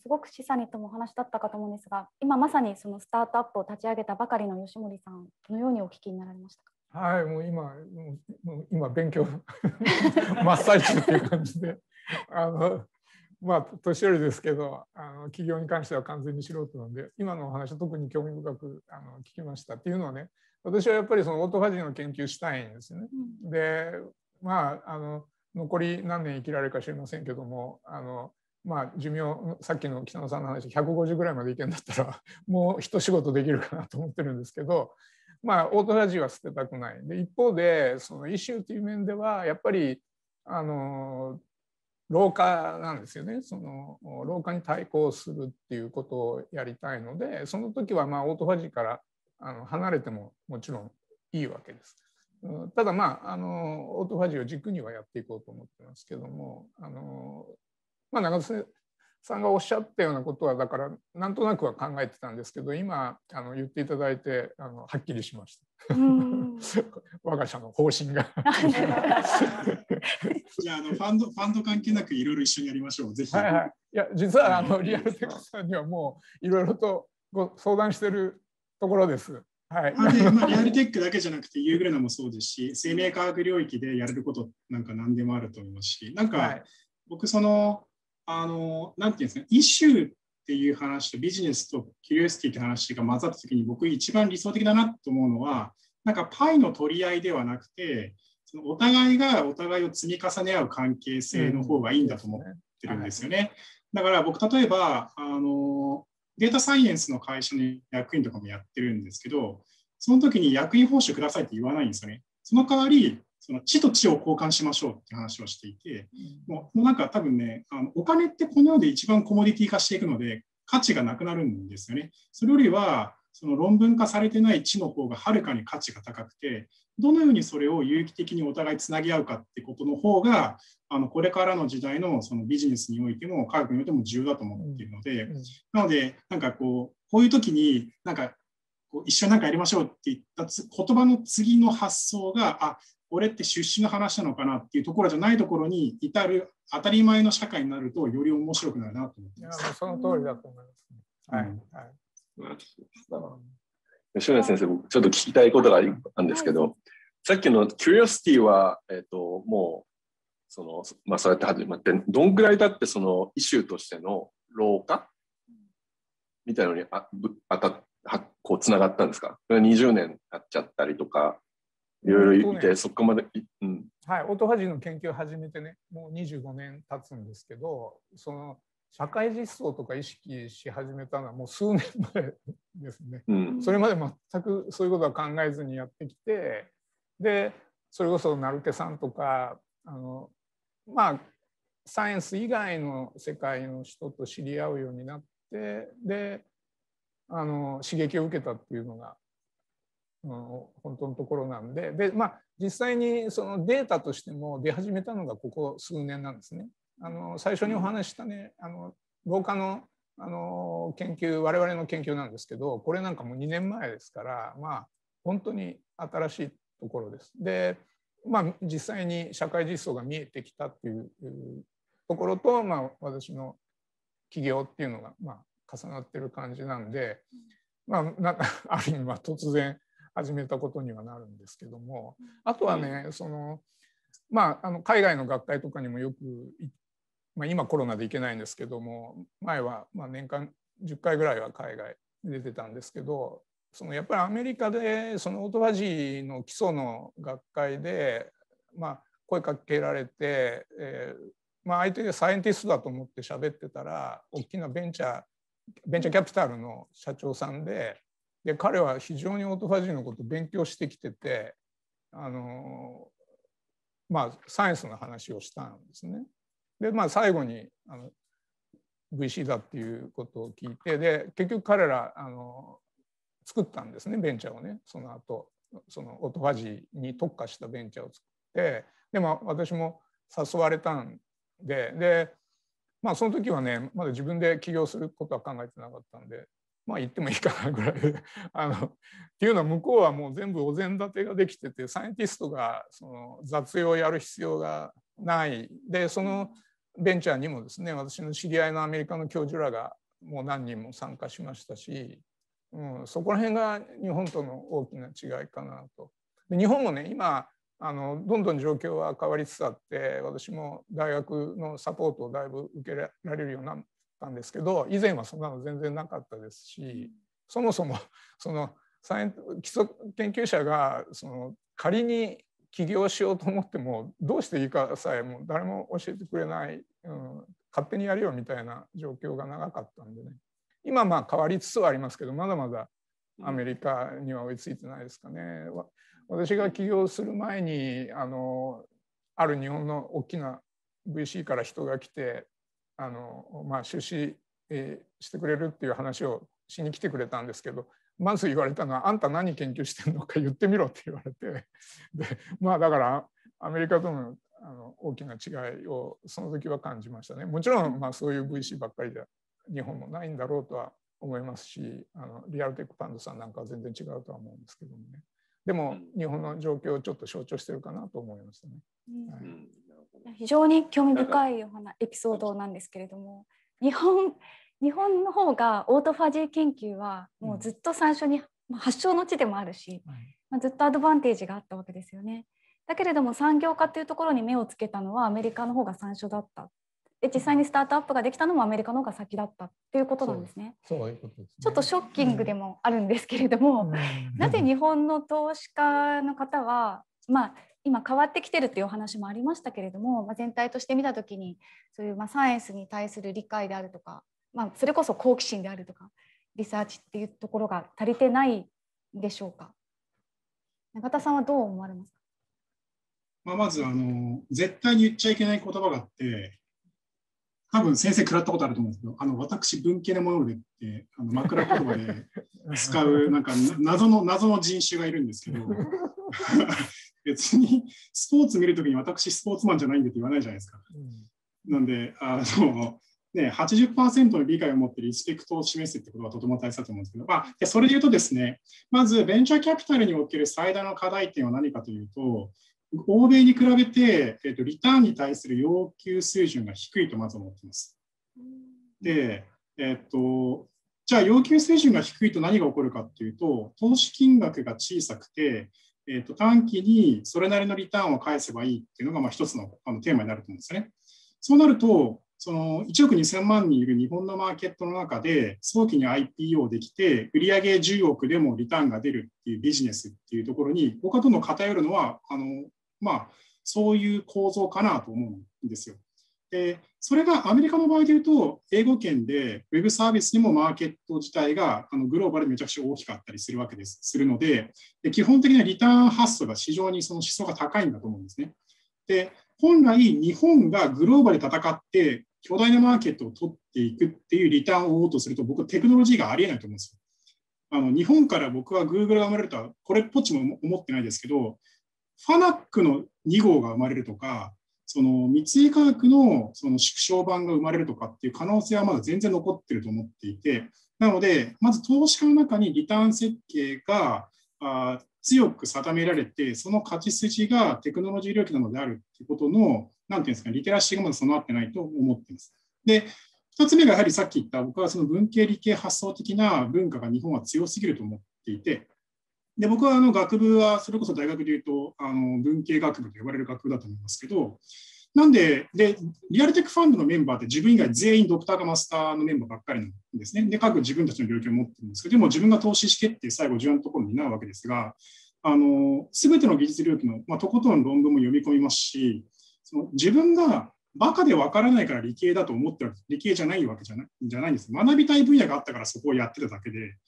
すごく示唆にともお話だったかと思うんですが、今まさにそのスタートアップを立ち上げたばかりの吉森さん、どのようにお聞きになられましたか。はい、もう今勉強真っ最中っていう感じで、年寄りですけど企業に関しては完全に素人なんで今のお話は特に興味深く聞きました。っていうのはね、私はやっぱりそのオートファジーの研究したいんですよね。でまあ、残り何年生きられるか知りませんけども、まあ、寿命、さっきの北野さんの話150ぐらいまでいけんだったらもう一仕事できるかなと思ってるんですけど、まあ、オートファジーは捨てたくない。で一方でそのイシューという面ではやっぱり老化なんですよね。その老化に対抗するっていうことをやりたいので、その時はまあオートファジーから離れてももちろんいいわけです。ただまあオートファジーを軸にはやっていこうと思ってますけども、まあ、長田さんがおっしゃったようなことはだからなんとなくは考えてたんですけど、今言っていただいてはっきりしました。我が社の方針がじゃあファンド関係なくいろいろ一緒にやりましょう、ぜひ。はいはい、いや実はリアルテックさんにはもういろいろとご相談してるところです。はい、リアルテックだけじゃなくてユーグレナもそうですし、生命科学領域でやれることなんか何でもあると思いますし、なんか、はい、僕そのなんていうんですか、イシューっていう話とビジネスとキュリオシティって話が混ざったときに僕一番理想的だなと思うのは、なんかパイの取り合いではなくて、そのお互いがお互いを積み重ね合う関係性の方がいいんだと思ってるんですよね。だから僕例えばデータサイエンスの会社の役員とかもやってるんですけど、その時に役員報酬くださいって言わないんですよね。その代わりその地と地を交換しましょうって話をしていて、もうなんか多分ね、お金ってこの世で一番コモディティ化していくので価値がなくなるんですよね。それよりはその論文化されてない地の方がはるかに価値が高くて、どのようにそれを有機的にお互いつなぎ合うかってことの方がこれからの時代のそのビジネスにおいても科学においても重要だと思っているので、なのでなんかこういう時になんか一緒になんかやりましょうって言った言葉の次の発想が、あ、俺って出身の話なのかなっていうところじゃないところに至る当たり前の社会になるとより面白くなるなと思っています。いや、その通りだと思います、ね。はい、はい、吉村先生、僕ちょっと聞きたいことがあるんですけど、はい、さっきのキュリオシティは、もうその、まあ、そうやって始まってどんぐらい経ってそのイシューとしての老化みたいなのにつながったんですか？20年経っちゃったりとかいろいろいて、そこまで、うん、はい、オートファジーの研究を始めてね、もう25年経つんですけど、その社会実装とか意識し始めたのはもう数年前ですね、うん、それまで全くそういうことは考えずにやってきて、でそれこそ成毛さんとかまあサイエンス以外の世界の人と知り合うようになって、で刺激を受けたっていうのが、本当のところなんで、で、まあ、実際にそのデータとしても出始めたのがここ数年なんですね。最初にお話したね、老化の研究、我々の研究なんですけど、これなんかもう2年前ですから、まあ本当に新しいところです。で、まあ、実際に社会実装が見えてきたっていうところと、まあ、私の起業っていうのが、まあ、重なってる感じなんで、まあ、なんかある意味は突然始めたことにはなるんですけども、あとはね、そのまあ、海外の学会とかにもよく、まあ、今コロナで行けないんですけども、前はまあ年間10回ぐらいは海外出てたんですけど、そのやっぱりアメリカでそのオートファジーの基礎の学会で、まあ、声かけられて、まあ、相手でサイエンティストだと思って喋ってたら、大きなベンチャーキャピタルの社長さんで、で彼は非常にオートファジーのことを勉強してきてて、まあ、サイエンスの話をしたんですね。で、まあ、最後にVC だっていうことを聞いて、で結局彼ら作ったんですね、ベンチャーをね。その後そのオートファジーに特化したベンチャーを作って、で、まあ、私も誘われたんで、で、まあ、その時はね、まだ自分で起業することは考えてなかったんで、まあ言ってもいいかなぐらいでっていうのは、向こうはもう全部お膳立てができてて、サイエンティストがその雑用をやる必要がない。でそのベンチャーにもですね、私の知り合いのアメリカの教授らがもう何人も参加しましたし、うん、そこら辺が日本との大きな違いかなと。で日本もね、今どんどん状況は変わりつつあって、私も大学のサポートをだいぶ受けられるようなたんですけど、以前はそんなの全然なかったですし、そもそもその基礎研究者がその仮に起業しようと思ってもどうしていいかさえもう誰も教えてくれない、勝手にやるよみたいな状況が長かったんでね、今まあ変わりつつはありますけど、まだまだアメリカには追いついてないですかね。私が起業する前にある日本の大きな VC から人が来てまあ、出資してくれるっていう話をしに来てくれたんですけど、まず言われたのは「あんた何研究してんのか言ってみろ」って言われて、でまあだからアメリカとの大きな違いをその時は感じましたね。もちろんまあそういう VC ばっかりじゃ日本もないんだろうとは思いますし、リアルテックパンドさんなんかは全然違うとは思うんですけどもね。でも日本の状況をちょっと象徴してるかなと思いましたね。はい、非常に興味深いようなエピソードなんですけれども、日本の方がオートファジー研究はもうずっと最初に発祥の地でもあるし、ずっとアドバンテージがあったわけですよね。だけれども産業化というところに目をつけたのはアメリカの方が最初だった。で実際にスタートアップができたのもアメリカの方が先だったということなんですね。そういうことですね。ちょっとショッキングでもあるんですけれども、なぜ日本の投資家の方は、まあ、今変わってきてるっていうお話もありましたけれども、まあ、全体として見た時にそういうまあサイエンスに対する理解であるとか、まあ、それこそ好奇心であるとかリサーチっていうところが足りてないんでしょうか。永田さんはどう思われますか。まあまず絶対に言っちゃいけない言葉があって、多分先生食らったことあると思うんですけど、私文系のものでって枕言葉で使うなんか謎の人種がいるんですけど別にスポーツ見るときに私スポーツマンじゃないんでって言わないじゃないですか。なんでね、80% の理解を持ってリスペクトを示すってことがとても大切だと思うんですけど、まあ、でそれで言うとですね、まずベンチャーキャピタルにおける最大の課題点は何かというと、欧米に比べて、リターンに対する要求水準が低いとまず思っています。で、じゃあ要求水準が低いと何が起こるかっていうと、投資金額が小さくて、短期にそれなりのリターンを返せばいいっていうのがまあ一つのテーマになると思うんですよね。そうなると、その1億2000万人いる日本のマーケットの中で早期に IPO できて売上10億でもリターンが出るっていうビジネスっていうところに僕はどんどん偏るのはまあ、そういう構造かなと思うんですよ。でそれがアメリカの場合でいうと英語圏でウェブサービスにもマーケット自体がグローバルでめちゃくちゃ大きかったりするわけですので、基本的なリターン発想が非常にその思想が高いんだと思うんですね。で本来日本がグローバルで戦って巨大なマーケットを取っていくっていうリターンを得ようとすると、僕はテクノロジーがありえないと思うんですよ。日本から僕は Google が生まれるとはこれっぽっちも思ってないですけど、ファナックの2号が生まれるとか、その三井化学の縮小版が生まれるとかっていう可能性はまだ全然残ってると思っていて、なのでまず投資家の中にリターン設計が強く定められて、その勝ち筋がテクノロジー領域なのであるということの、なんていうんですか、リテラシーがまだ備わってないと思っています。で、2つ目がやはりさっき言った、僕はその文系理系発想的な文化が日本は強すぎると思っていて、で僕は学部はそれこそ大学でいうと文系学部と呼ばれる学部だと思いますけど、なんで、リアルテックファンドのメンバーって自分以外全員ドクターかマスターのメンバーばっかりなんですね。で、各自分たちの領域を持ってるんですけど、でも自分が投資し決定、最後重要なところになるわけですが、全ての技術領域の、まあ、とことん論文も読み込みますし、その自分がバカでわからないから理系だと思ってる理系じゃないわけじゃないんです。学びたい分野があったからそこをやってただけで、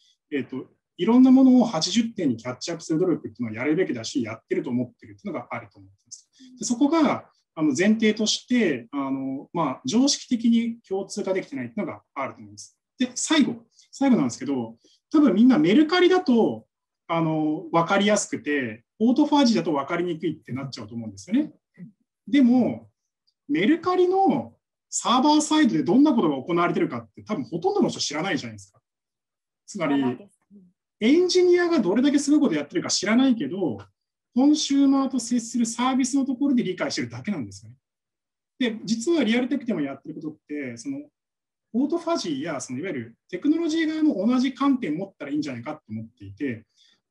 いろんなものを80点にキャッチアップする努力っていうのはやるべきだし、やってると思ってるっていうのがあると思っています。でそこが前提としてまあ、常識的に共通化できてないっていうのがあると思います。で最後なんですけど、多分みんなメルカリだと分かりやすくて、オートファージだと分かりにくいってなっちゃうと思うんですよね。でもメルカリのサーバーサイドでどんなことが行われてるかって多分ほとんどの人知らないじゃないですか。つまりエンジニアがどれだけすごいことやってるか知らないけど、コンシューマーと接するサービスのところで理解してるだけなんですよね。で、実はリアルテックでもやってることって、オートファジーやいわゆるテクノロジー側も同じ観点を持ったらいいんじゃないかと思っていて、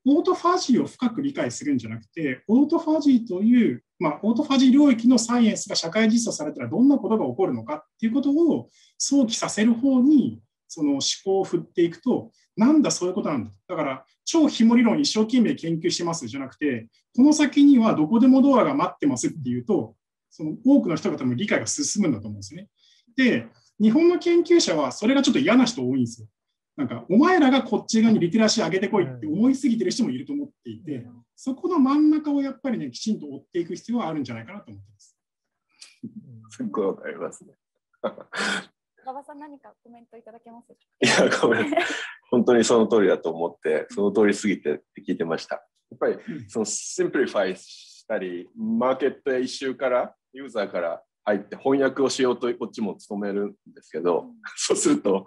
オートファジーを深く理解するんじゃなくて、オートファジーという、まあ、オートファジー領域のサイエンスが社会実装されたらどんなことが起こるのかっていうことを想起させる方にその思考を振っていくと、なんだそういうことなんだ。だから超ひも理論一生懸命研究してますじゃなくて、この先にはどこでもドアが待ってますっていうと、その多くの人が多分理解が進むんだと思うんですね。で、日本の研究者はそれがちょっと嫌な人多いんですよ。なんかお前らがこっち側にリテラシー上げてこいって思いすぎてる人もいると思っていて、そこの真ん中をやっぱりね、きちんと追っていく必要はあるんじゃないかなと思ってます。すごいわかりますね。馬場さん、何かコメントいただけますか？いや、ごめん。本当にその通りだと思って、その通りすぎてって聞いてました。やっぱりそのシンプリファイしたり、マーケットや一周からユーザーから入って翻訳をしようとこっちも努めるんですけど、そうすると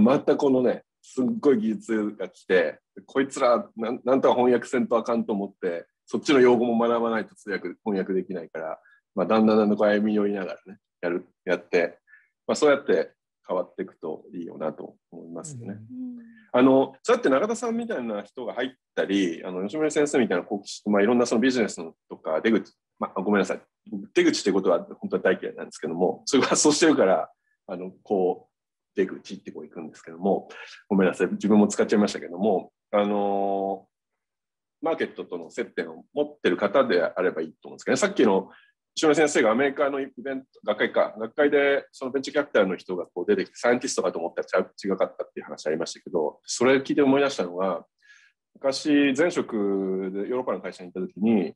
またこのね、すっごい技術が来て、こいつらなんとか翻訳せんとあかんと思って、そっちの用語も学ばないと翻訳できないから、まあ、だんだんこう歩み寄りながらね、やって、まあ、そうやって変わっていくといいよなと思いますよね。そうやって永田さんみたいな人が入ったり、吉村先生みたいな好奇心、まあ、いろんなそのビジネスのとか出口、まあ、ごめんなさい、出口ってことは本当は大嫌いなんですけども、それが発想してるからこう出口ってこう行くんですけども、ごめんなさい、自分も使っちゃいましたけども、マーケットとの接点を持ってる方であればいいと思うんですけどね。さっきの吉村先生がアメリカのイベント、学会でそのベンチャーキャピタルの人がこう出てきて、サイエンティストかと思ったら違かったっていう話ありましたけど、それ聞いて思い出したのが、昔前職でヨーロッパの会社に行った時に、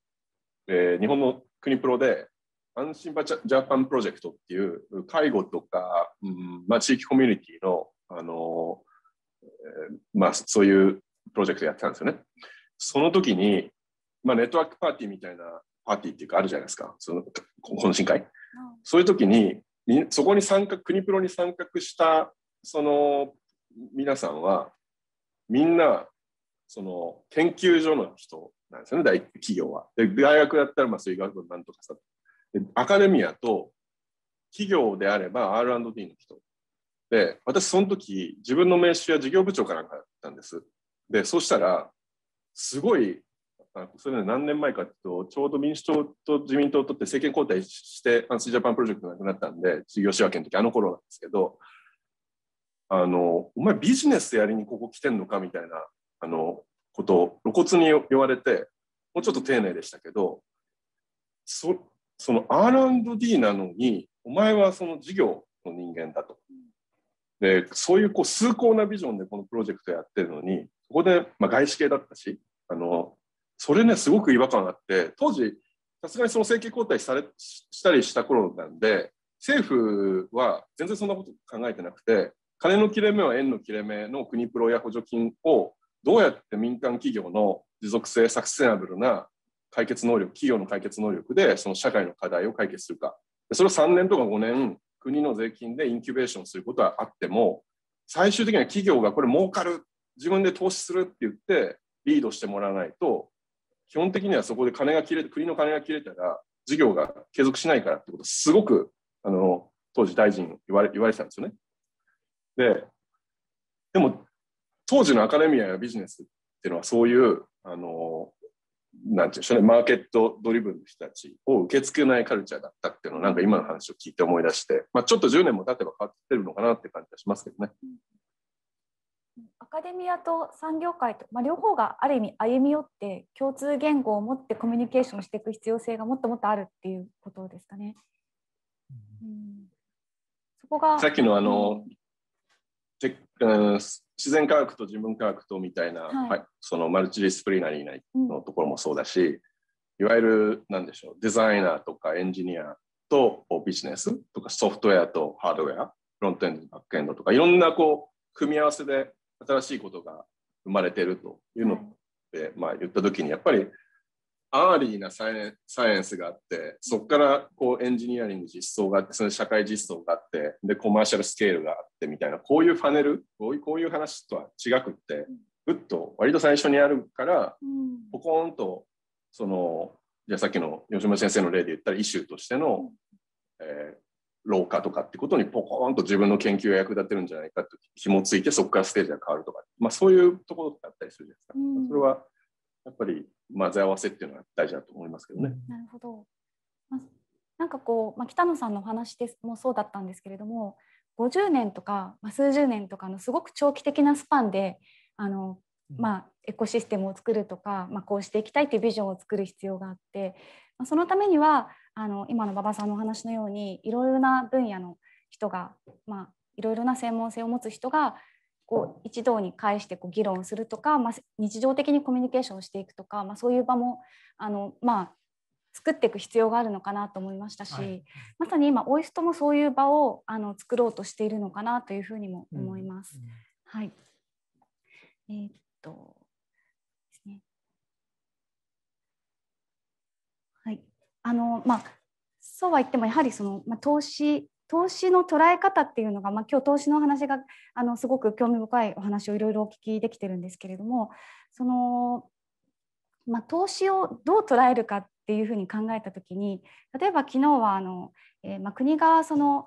日本の国プロで安心バジャパンプロジェクトっていう介護とか、まあ、地域コミュニティのまあ、そういうプロジェクトやってたんですよね。その時に、まあ、ネットワークパーティーみたいなパーティーっていうかあるじゃないですか、その懇親会。そういう時にそこに国プロに参画したその皆さんはみんなその研究所の人なんですよね、企業は。で、大学だったらまあそういう学部なんとかさ、でアカデミアと企業であれば R&D の人で、私その時自分の名刺は事業部長かなんかだったんです。で、そうしたらすごい、それで何年前かというと、ちょうど民主党と自民党とって政権交代して安心ジャパンプロジェクトがなくなったんで、事業仕分けの時、あの頃なんですけど、お前ビジネスやりにここ来てんのかみたいなことを露骨に言われて、もうちょっと丁寧でしたけど、その R&D なのにお前はその事業の人間だと。で、そういう崇高なビジョンでこのプロジェクトやってるのに、ここで、まあ、外資系だったし、それね、すごく違和感があって、当時さすがにその政権交代したりした頃なんで、政府は全然そんなこと考えてなくて、金の切れ目は円の切れ目の国プロや補助金をどうやって民間企業の持続性サクセナブルな解決能力、企業の解決能力でその社会の課題を解決するか、それを3年とか5年国の税金でインキュベーションすることはあっても、最終的には企業がこれ儲かる、自分で投資するって言ってリードしてもらわないと、基本的にはそこで国の金が切れたら事業が継続しないからってことをすごく当時大臣言われてたんですよね。でも当時のアカデミアやビジネスっていうのは、そういうなんていうんでしょうね、マーケットドリブンの人たちを受け付けないカルチャーだったっていうのを、なんか今の話を聞いて思い出して、まあ、ちょっと10年も経てば変わってるのかなって感じがしますけどね。アカデミアと産業界と、まあ、両方がある意味歩み寄って共通言語を持ってコミュニケーションしていく必要性がもっともっとあるっていうことですかね。そこがさっきの自然科学と人文科学とみたいな、はい、そのマルチディスプリナリーのところもそうだし、いわゆる何でしょう、デザイナーとかエンジニアとビジネスとか、ソフトウェアとハードウェア、フロントエンドバックエンドとか、いろんな組み合わせで新しいことが生まれてるというのって、まあ、言った時にやっぱりアーリーなサイエンスがあって、そこからエンジニアリング実装があって、その社会実装があって、でコマーシャルスケールがあってみたいな、こういうパネル、こういう話とは違くって、ぐっと割と最初にあるから、ポコーンとじゃあさっきの吉村先生の例で言ったら、イシューとしての、老化とかってことにポコーンと自分の研究が役立ってるんじゃないかと紐ついて、そこからステージが変わるとか、まあ、そういうところだったりするじゃないですか。それはやっぱり混ぜ合わせっていうのは大事だと思いますけどね。なるほど。なんか北野さんのお話もそうだったんですけれども、50年とか、数十年とかのすごく長期的なスパンでエコシステムを作るとか、こうしていきたいというビジョンを作る必要があって、そのためには今の馬場さんのお話のようにいろいろな分野の人が、いろいろな専門性を持つ人がこう一堂に会して議論をするとか、日常的にコミュニケーションをしていくとか、そういう場も作っていく必要があるのかなと思いましたし、はい、まさに今オイストもそういう場を作ろうとしているのかなというふうにも思います。うんうん、はい。ですね。はい。そうは言ってもやはりその、投資の捉え方っていうのが、今日投資の話がすごく興味深いお話をいろいろお聞きできてるんですけれども、その投資をどう捉えるかっていうふうに考えたときに、例えば昨日は国がその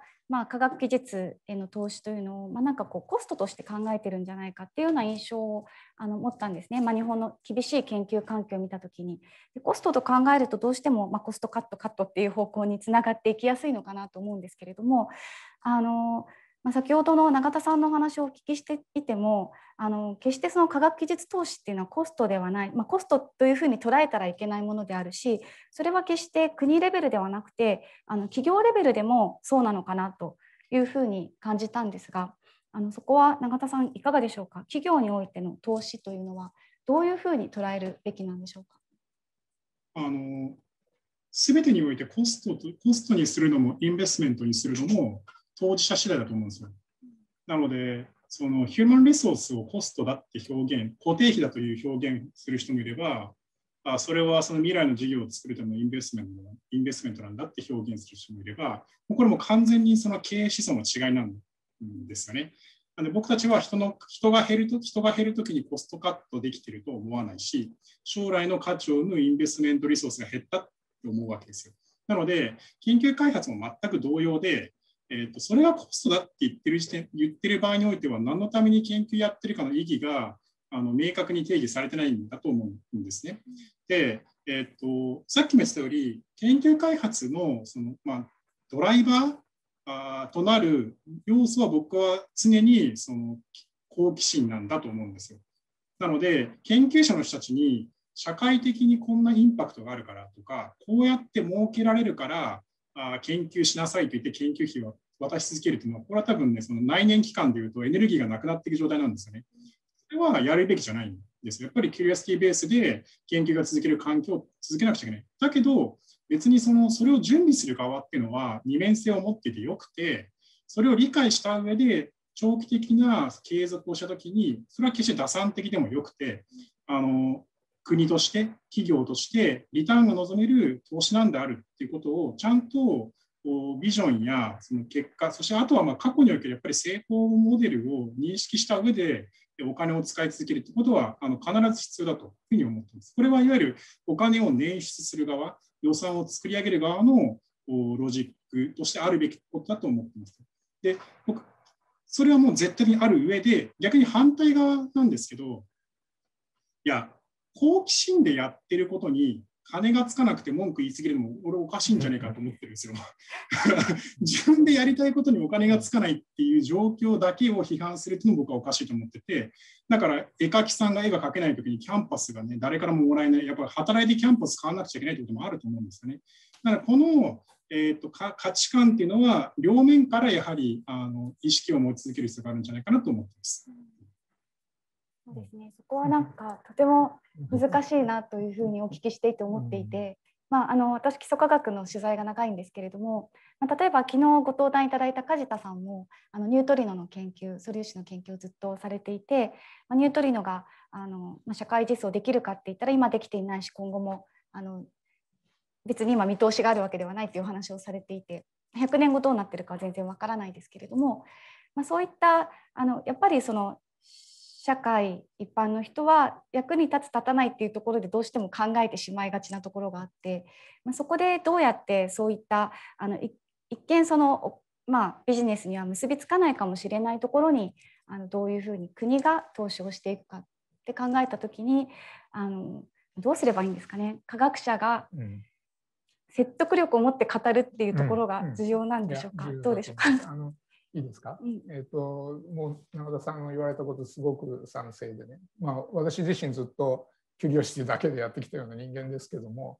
科学技術への投資というのをなんかコストとして考えてるんじゃないかっていうような印象を持ったんですね。日本の厳しい研究環境を見たときに、コストと考えるとどうしてもコストカットっていう方向につながっていきやすいのかなと思うんですけれども、先ほどの永田さんのお話をお聞きしていても、決してその科学技術投資っていうのはコストではない、コストというふうに捉えたらいけないものであるし、それは決して国レベルではなくて企業レベルでもそうなのかなというふうに感じたんですが、そこは永田さんいかがでしょうか。企業においての投資というのはどういうふうに捉えるべきなんでしょうか。全てにおいてコストにするのもインベストメントにするのも当事者次第だと思うんですよ。なので、そのヒューマンリソースをコストだって表現、固定費だという表現する人もいれば、それはその未来の事業を作るためのインベストメントなんだって表現する人もいれば、これも完全にその経営思想の違いなんですよね。なので僕たちは人が減るときにコストカットできていると思わないし、将来の価値を生むインベストメントリソースが減ったと思うわけですよ。なので、研究開発も全く同様で、それがコストだって言ってる場合においては、何のために研究やってるかの意義が明確に定義されてないんだと思うんですね。で、さっきも言ったより、研究開発の、ドライバーとなる要素は、僕は常にその好奇心なんだと思うんですよ。なので、研究者の人たちに社会的にこんなインパクトがあるからとか、こうやって儲けられるから研究しなさいと言って研究費を渡し続けるというのは、これは多分ね、その内燃機関でいうとエネルギーがなくなっていく状態なんですよね。それはやるべきじゃないんですよ。やっぱりキュリオシティベースで研究が続ける環境を続けなくちゃいけない。だけど、別にそれを準備する側っていうのは二面性を持っててよくて、それを理解した上で長期的な継続をしたときに、それは決して打算的でもよくて、国として企業としてリターンを望める投資なんであるっていうことをちゃんとビジョンやその結果、そしてあとは過去におけるやっぱり成功モデルを認識した上でお金を使い続けるということは必ず必要だというふうに思っています。これはいわゆるお金を捻出する側、予算を作り上げる側のロジックとしてあるべきことだと思っています。で、僕それはもう絶対にある上で、逆に反対側なんですけど、いや好奇心でやってることに金がつかなくて文句言い過ぎるのも俺おかしいんじゃねえかと思ってるんですよ。自分でやりたいことにお金がつかないっていう状況だけを批判するっていうのも僕はおかしいと思ってて、だから絵描きさんが絵が描けないときにキャンパスがね、誰からももらえない、やっぱり働いてキャンパス買わなくちゃいけないということもあると思うんですよね。だからこの、価値観っていうのは両面からやはり意識を持ち続ける必要があるんじゃないかなと思っています。そうですね、そこはなんかとても難しいなというふうにお聞きしていて思っていて、私基礎科学の取材が長いんですけれども、例えば昨日ご登壇いただいた梶田さんもニュートリノの研究、素粒子の研究をずっとされていて、ニュートリノが社会実装できるかって言ったら今できていないし、今後も別に今見通しがあるわけではないというお話をされていて、100年後どうなってるかは全然わからないですけれども、そういったやっぱりその社会一般の人は役に立つ立たないっていうところでどうしても考えてしまいがちなところがあって、そこでどうやってそういった一見ビジネスには結びつかないかもしれないところにどういうふうに国が投資をしていくかって考えた時にどうすればいいんですかね。科学者が説得力を持って語るっていうところが重要なんでしょうか。どうでしょうか。いいですか、うん、もう永田さんの言われたことすごく賛成でね、まあ、私自身ずっと休業してだけでやってきたような人間ですけども、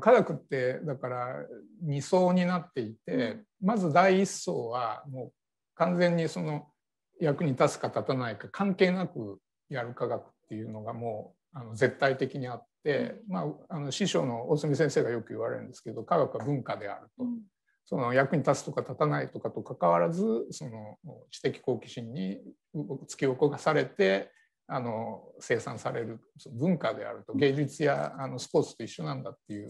科学ってだから2層になっていて、まず第1層はもう完全にその役に立つか立たないか関係なくやる科学っていうのがもう絶対的にあって、まあ、師匠の大隅先生がよく言われるんですけど、科学は文化であると。その役に立つとか立たないとかと関わらず、その知的好奇心に突き動かされて生産される文化であると、芸術やスポーツと一緒なんだっていう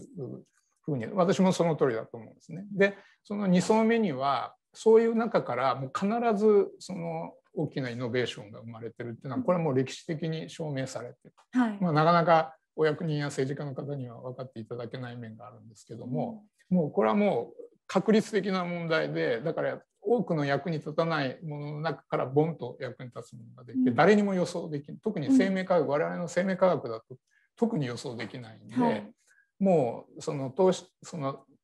ふうに、私もその通りだと思うんですね。でその2層目にはそういう中からもう必ずその大きなイノベーションが生まれてるっていうのは、これはもう歴史的に証明されてる、はい、まあなかなかお役人や政治家の方には分かっていただけない面があるんですけども、もうこれはもう確率的な問題で、だから多くの役に立たないものの中からボンと役に立つものができて、誰にも予想できない、特に生命科学、我々の生命科学だと特に予想できないんで、はい、もうその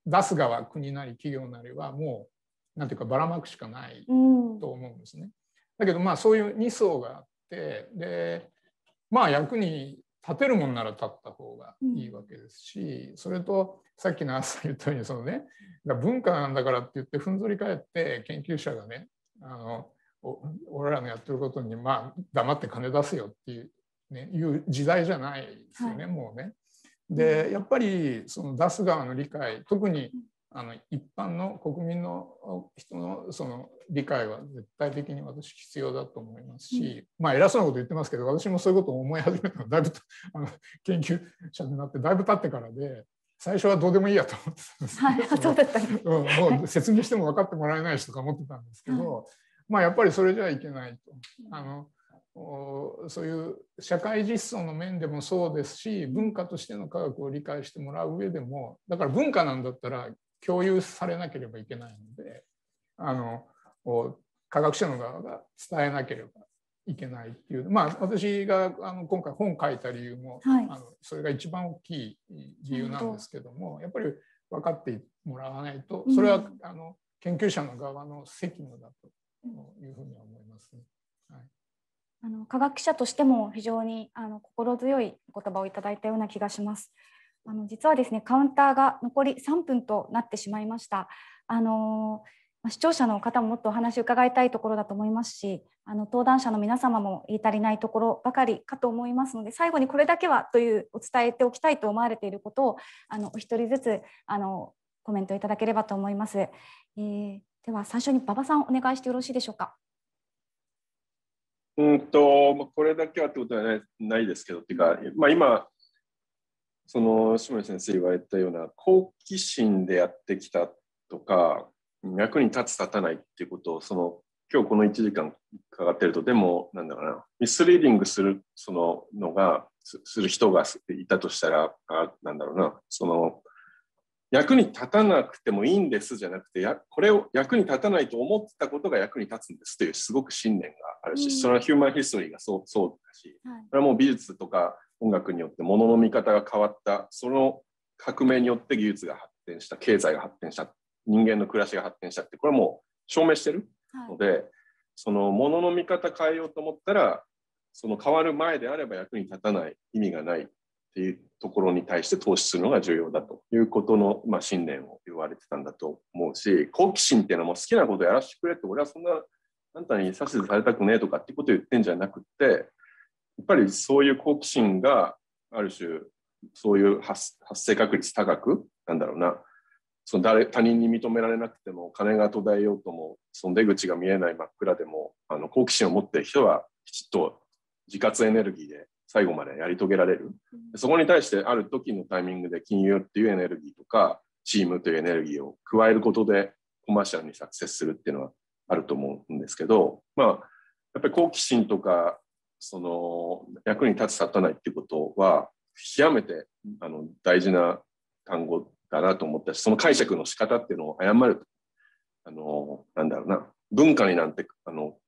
出す側、国なり企業なりはもうなんていうかばらまくしかないと思うんですね。だけどまあそういう2層があって、でまあ役に立てるもんなら立った方がいいわけですし、それとさっきの朝言ったようにそのね、文化なんだからって言ってふんぞり返って研究者がね、俺らのやってることにまあ黙って金出せよっていうね、いう時代じゃないですよね、はい、もうね。でやっぱりその出す側の理解、特に一般の国民の人のその理解は絶対的に私必要だと思いますし、まあ偉そうなこと言ってますけど、私もそういうことを思い始めたのはだいぶ研究者になってだいぶ経ってからで、最初はどうでもいいやと思ってたんですけど、もう説明しても分かってもらえないしとか思ってたんですけど、まあやっぱりそれじゃいけないと。そういう社会実装の面でもそうですし、文化としての科学を理解してもらう上でも、だから文化なんだったら共有されなければいけないので、科学者の側が伝えなければいけないっていう、まあ私が今回本書いた理由も、はい、それが一番大きい理由なんですけども、やっぱり分かってもらわないと、それは、うん、研究者の側の責務だというふうに思いますね。はい、科学者としても非常に心強いお言葉をいただいたような気がします。実はですね、カウンターが残り3分となってしまいました。視聴者の方ももっとお話を伺いたいところだと思いますし、登壇者の皆様も言い足りないところばかりかと思いますので、最後にこれだけはというお伝えておきたいと思われていることをお一人ずつコメントいただければと思います。では最初に馬場さんお願いしてよろしいでしょうか。これだけはってことはないですけど、っていうか、まあ今その下地先生言われたような好奇心でやってきたとか、役に立つ立たないっていうことを今日この1時間かかってると、でもなんだろうな、ミスリーディングする人がいたとしたら、なんだろうな、役に立たなくてもいいんですじゃなくて、これを役に立たないと思ってたことが役に立つんですというすごく信念があるし、それはヒューマンヒストリーがそうだし、それはもう美術とか音楽によって物の見方が変わった、その革命によって技術が発展した、経済が発展した、人間の暮らしが発展したって、これはもう証明してるので、はい、その物の見方変えようと思ったら、その変わる前であれば役に立たない、意味がないっていうところに対して投資するのが重要だということの、まあ、信念を言われてたんだと思うし、好奇心っていうのはもう好きなことをやらせてくれって、俺はそんなあんたに指図されたくねえとかっていうことを言ってんじゃなくて、やっぱりそういう好奇心がある種そういう発生確率高く、なんだろうな、他人に認められなくても、金が途絶えようとも、その出口が見えない真っ暗でも、好奇心を持っている人はきちっと自活エネルギーで最後までやり遂げられる、うん、そこに対してある時のタイミングで金融っていうエネルギーとかチームというエネルギーを加えることでコマーシャルにサクセスするっていうのはあると思うんですけど、まあやっぱり好奇心とか役に立つ立たないっていうことは極めて大事な単語だなと思ったし、その解釈の仕方っていうのを誤ると、なんだろうな、文化になんて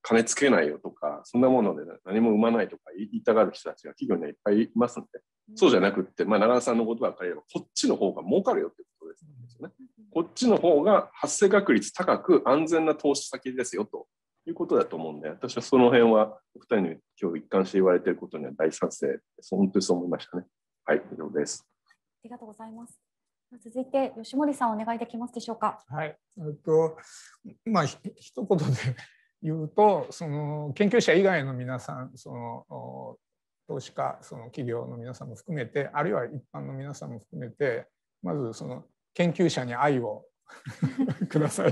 金つけないよとか、そんなもので何も生まないとか言いたがる人たちが企業にはいっぱいいますので、そうじゃなくって、まあ、永田さんのことばっかり言えばこっちの方が儲かるよってことですよね。こっちの方が発生確率高く安全な投資先ですよということだと思うんで、私はその辺はお二人の今日一貫して言われていることには大賛成です。本当にそう思いましたね。はい、以上です。ありがとうございます。続いて吉森さん、お願いできますでしょうか。はい、まあ一言で言うと、その研究者以外の皆さん、その投資家、その企業の皆さんも含めて、あるいは一般の皆さんも含めて、まずその研究者に愛をください。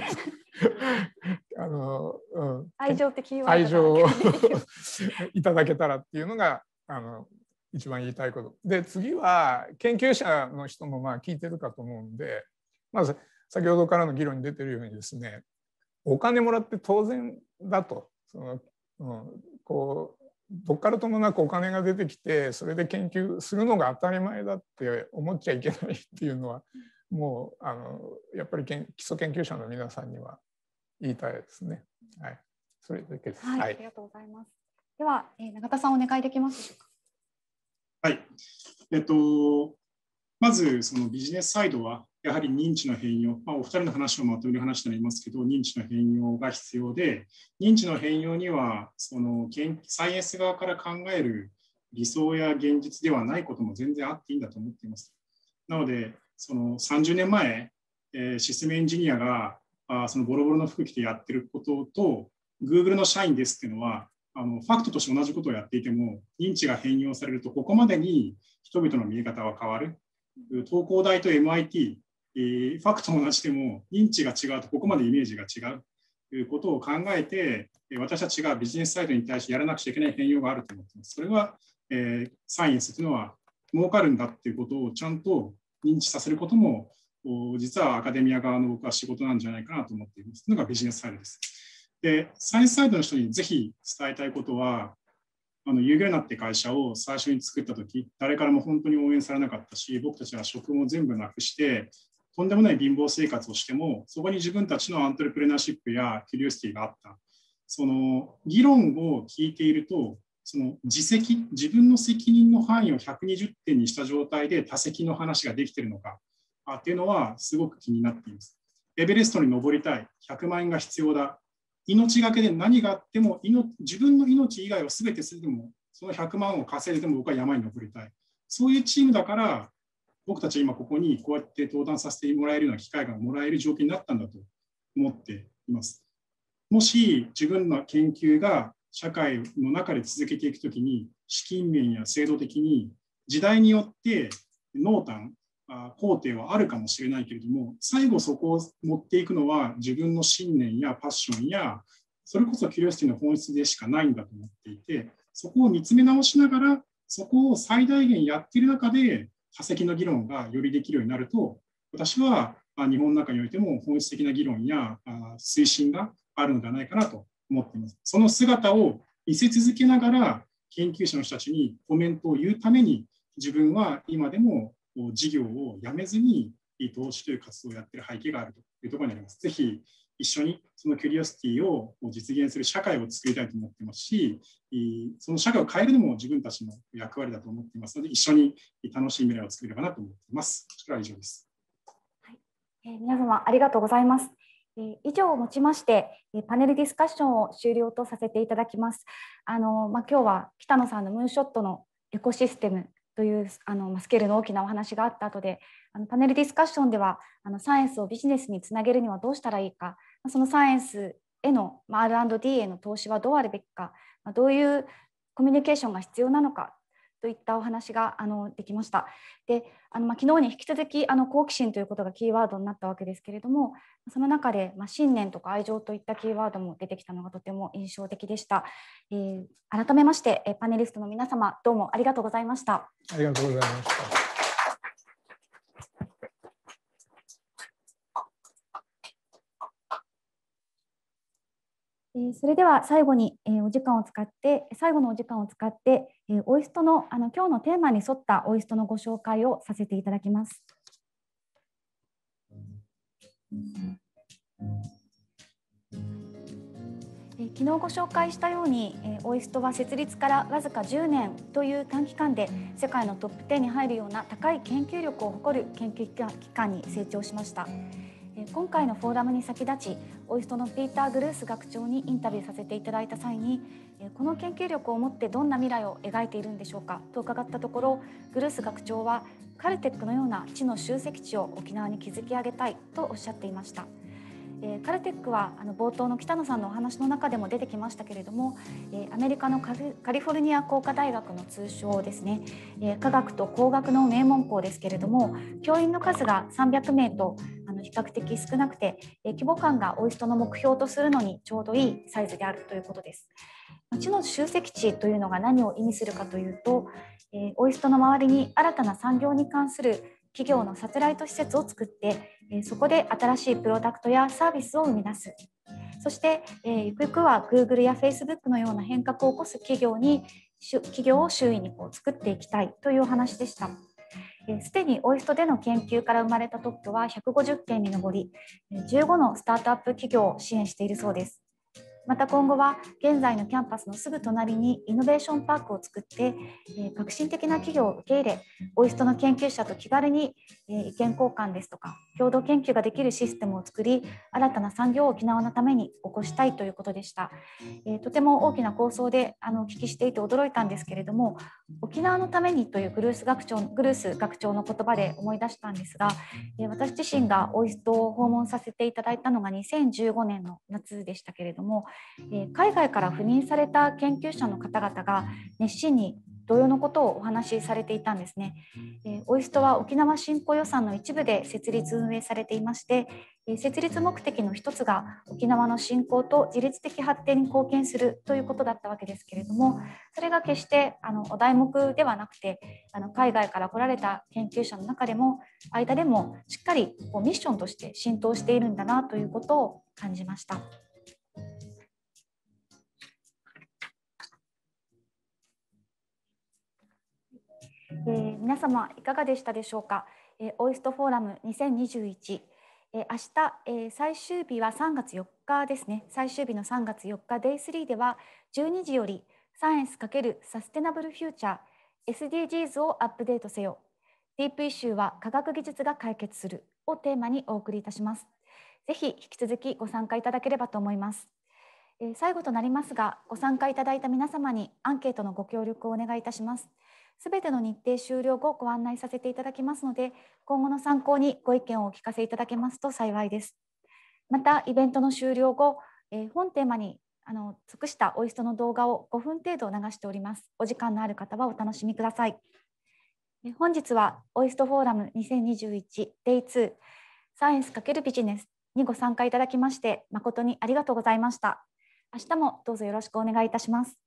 愛情的に愛情をいただけたらっていうのが一番言いたいことで、次は研究者の人もまあ聞いてるかと思うんで、まず先ほどからの議論に出てるようにですね、お金もらって当然だと、こうどっからともなくお金が出てきて、それで研究するのが当たり前だって思っちゃいけないっていうのは、もうやっぱり基礎研究者の皆さんには言いたいですね。はい、それだけです。はい、ありがとうございます。では、永田さん、お願いできますでしょうか。はい、まずそのビジネスサイドはやはり認知の変容、まあ、お二人の話をまとめる話になりますけど、認知の変容が必要で、認知の変容にはそのサイエンス側から考える理想や現実ではないことも全然あっていいんだと思っています。なのでその30年前、システムエンジニアがそのボロボロの服着てやってることと Google の社員ですっていうのはファクトとして同じことをやっていても、認知が変容されるとここまでに人々の見え方は変わる。東工大と MIT、ファクトも同じでも認知が違うとここまでイメージが違うということを考えて、私たちがビジネスサイドに対してやらなくちゃいけない変容があると思っています。それは、サイエンスというのは儲かるんだということをちゃんと認知させることも、実はアカデミア側の僕は仕事なんじゃないかなと思っていますのがビジネスサイドです。で、サイエンスサイドの人にぜひ伝えたいことは、有業になって会社を最初に作ったとき、誰からも本当に応援されなかったし、僕たちは職も全部なくして、とんでもない貧乏生活をしても、そこに自分たちのアントレプレナーシップやキュリオシティがあった。その議論を聞いていると、その自分の責任の範囲を120点にした状態で他責の話ができているのかっていうのはすごく気になっています。エベレストに登りたい、100万円が必要だ。命がけで何があっても、自分の命以外を全て捨てても、その100万を稼いでも僕は山に登りたい。そういうチームだから、僕たち今ここにこうやって登壇させてもらえるような機会がもらえる状況になったんだと思っています。もし自分の研究が社会の中で続けていくときに、資金面や制度的に時代によって濃淡、工程はあるかもしれないけれども、最後そこを持っていくのは自分の信念やパッションや、それこそキュリオシティの本質でしかないんだと思っていて、そこを見つめ直しながら、そこを最大限やっている中で他責の議論がよりできるようになると、私は日本の中においても本質的な議論や推進があるのではないかなと思っています。その姿を見せ続けながら、研究者の人たちにコメントを言うために、自分は今でも事業をやめずに投資という活動をやっている背景があるというところになります。ぜひ一緒にそのキュリオシティを実現する社会を作りたいと思ってますし、その社会を変えるのも自分たちの役割だと思っていますので、一緒に楽しい未来を作れればなと思っています。こちらは以上です。はい、皆様ありがとうございます。以上をもちましてパネルディスカッションを終了とさせていただきます。今日は北野さんのムーンショットのエコシステムというスケールの大きなお話があった後で、パネルディスカッションではサイエンスをビジネスにつなげるにはどうしたらいいか、そのサイエンスへの R&D への投資はどうあるべきか、どういうコミュニケーションが必要なのかといったお話ができました。で、昨日に引き続き好奇心ということがキーワードになったわけですけれども、その中で信念とか愛情といったキーワードも出てきたのがとても印象的でした。改めましてパネリストの皆様、どうもありがとうございました。ありがとうございました。それでは最後に最後のお時間を使って、オイストの今日のテーマに沿ったオイストのご紹介をさせていただきます。昨日ご紹介したように、オイストは設立からわずか10年という短期間で世界のトップ10に入るような高い研究力を誇る研究機関に成長しました。今回のフォーラムに先立ち、オイストのピーター・グルース学長にインタビューさせていただいた際に、この研究力をもってどんな未来を描いているんでしょうかと伺ったところ、グルース学長はカルテックのような知の集積地を沖縄に築き上げたいとおっしゃっていました。カルテックは冒頭の北野さんのお話の中でも出てきましたけれども、アメリカのカリフォルニア工科大学の通称ですね、科学と工学の名門校ですけれども、教員の数が300名と比較的少なくて、規模感がオイストの目標とするのにちょうどいいサイズであるということです。知の集積地というのが何を意味するかというと、オイストの周りに新たな産業に関する企業のサテライト施設を作って、そこで新しいプロダクトやサービスを生み出す。そして、ゆくゆくは Google や Facebook のような変革を起こす企業を周囲に作っていきたいというお話でした。すでにオイストでの研究から生まれた特許は150件に上り、15のスタートアップ企業を支援しているそうです。また今後は現在のキャンパスのすぐ隣にイノベーションパークを作って、革新的な企業を受け入れ、オイストの研究者と気軽に意見交換ですとか共同研究ができるシステムを作り、新たな産業を沖縄のために起こしたいということでした。とても大きな構想でお聞きしていて驚いたんですけれども、沖縄のためにというグルース学長の言葉で思い出したんですが、私自身がオイストを訪問させていただいたのが2015年の夏でしたけれども、海外から赴任された研究者の方々が熱心に同様のことをお話しされていたんですね。オイストは沖縄振興予算の一部で設立運営されていまして、設立目的の一つが沖縄の振興と自律的発展に貢献するということだったわけですけれども、それが決してお題目ではなくて、海外から来られた研究者の間でもしっかりミッションとして浸透しているんだなということを感じました。皆様いかがでしたでしょうか。オイストフォーラム2021、明日最終日は3月4日ですね。最終日の3月4日 Day3 では12時よりサイエンス×サステナブルフューチャー SDGs をアップデートせよ、ディープイシューは科学技術が解決するをテーマにお送りいたします。ぜひ引き続きご参加いただければと思います。最後となりますが、ご参加いただいた皆様にアンケートのご協力をお願いいたします。すべての日程終了後ご案内させていただきますので、今後の参考にご意見をお聞かせいただけますと幸いです。またイベントの終了後、本テーマに尽くしたオイストの動画を5分程度流しております。お時間のある方はお楽しみください。本日はオイストフォーラム2021 Day2 サイエンス×ビジネスにご参加いただきまして誠にありがとうございました。明日もどうぞよろしくお願いいたします。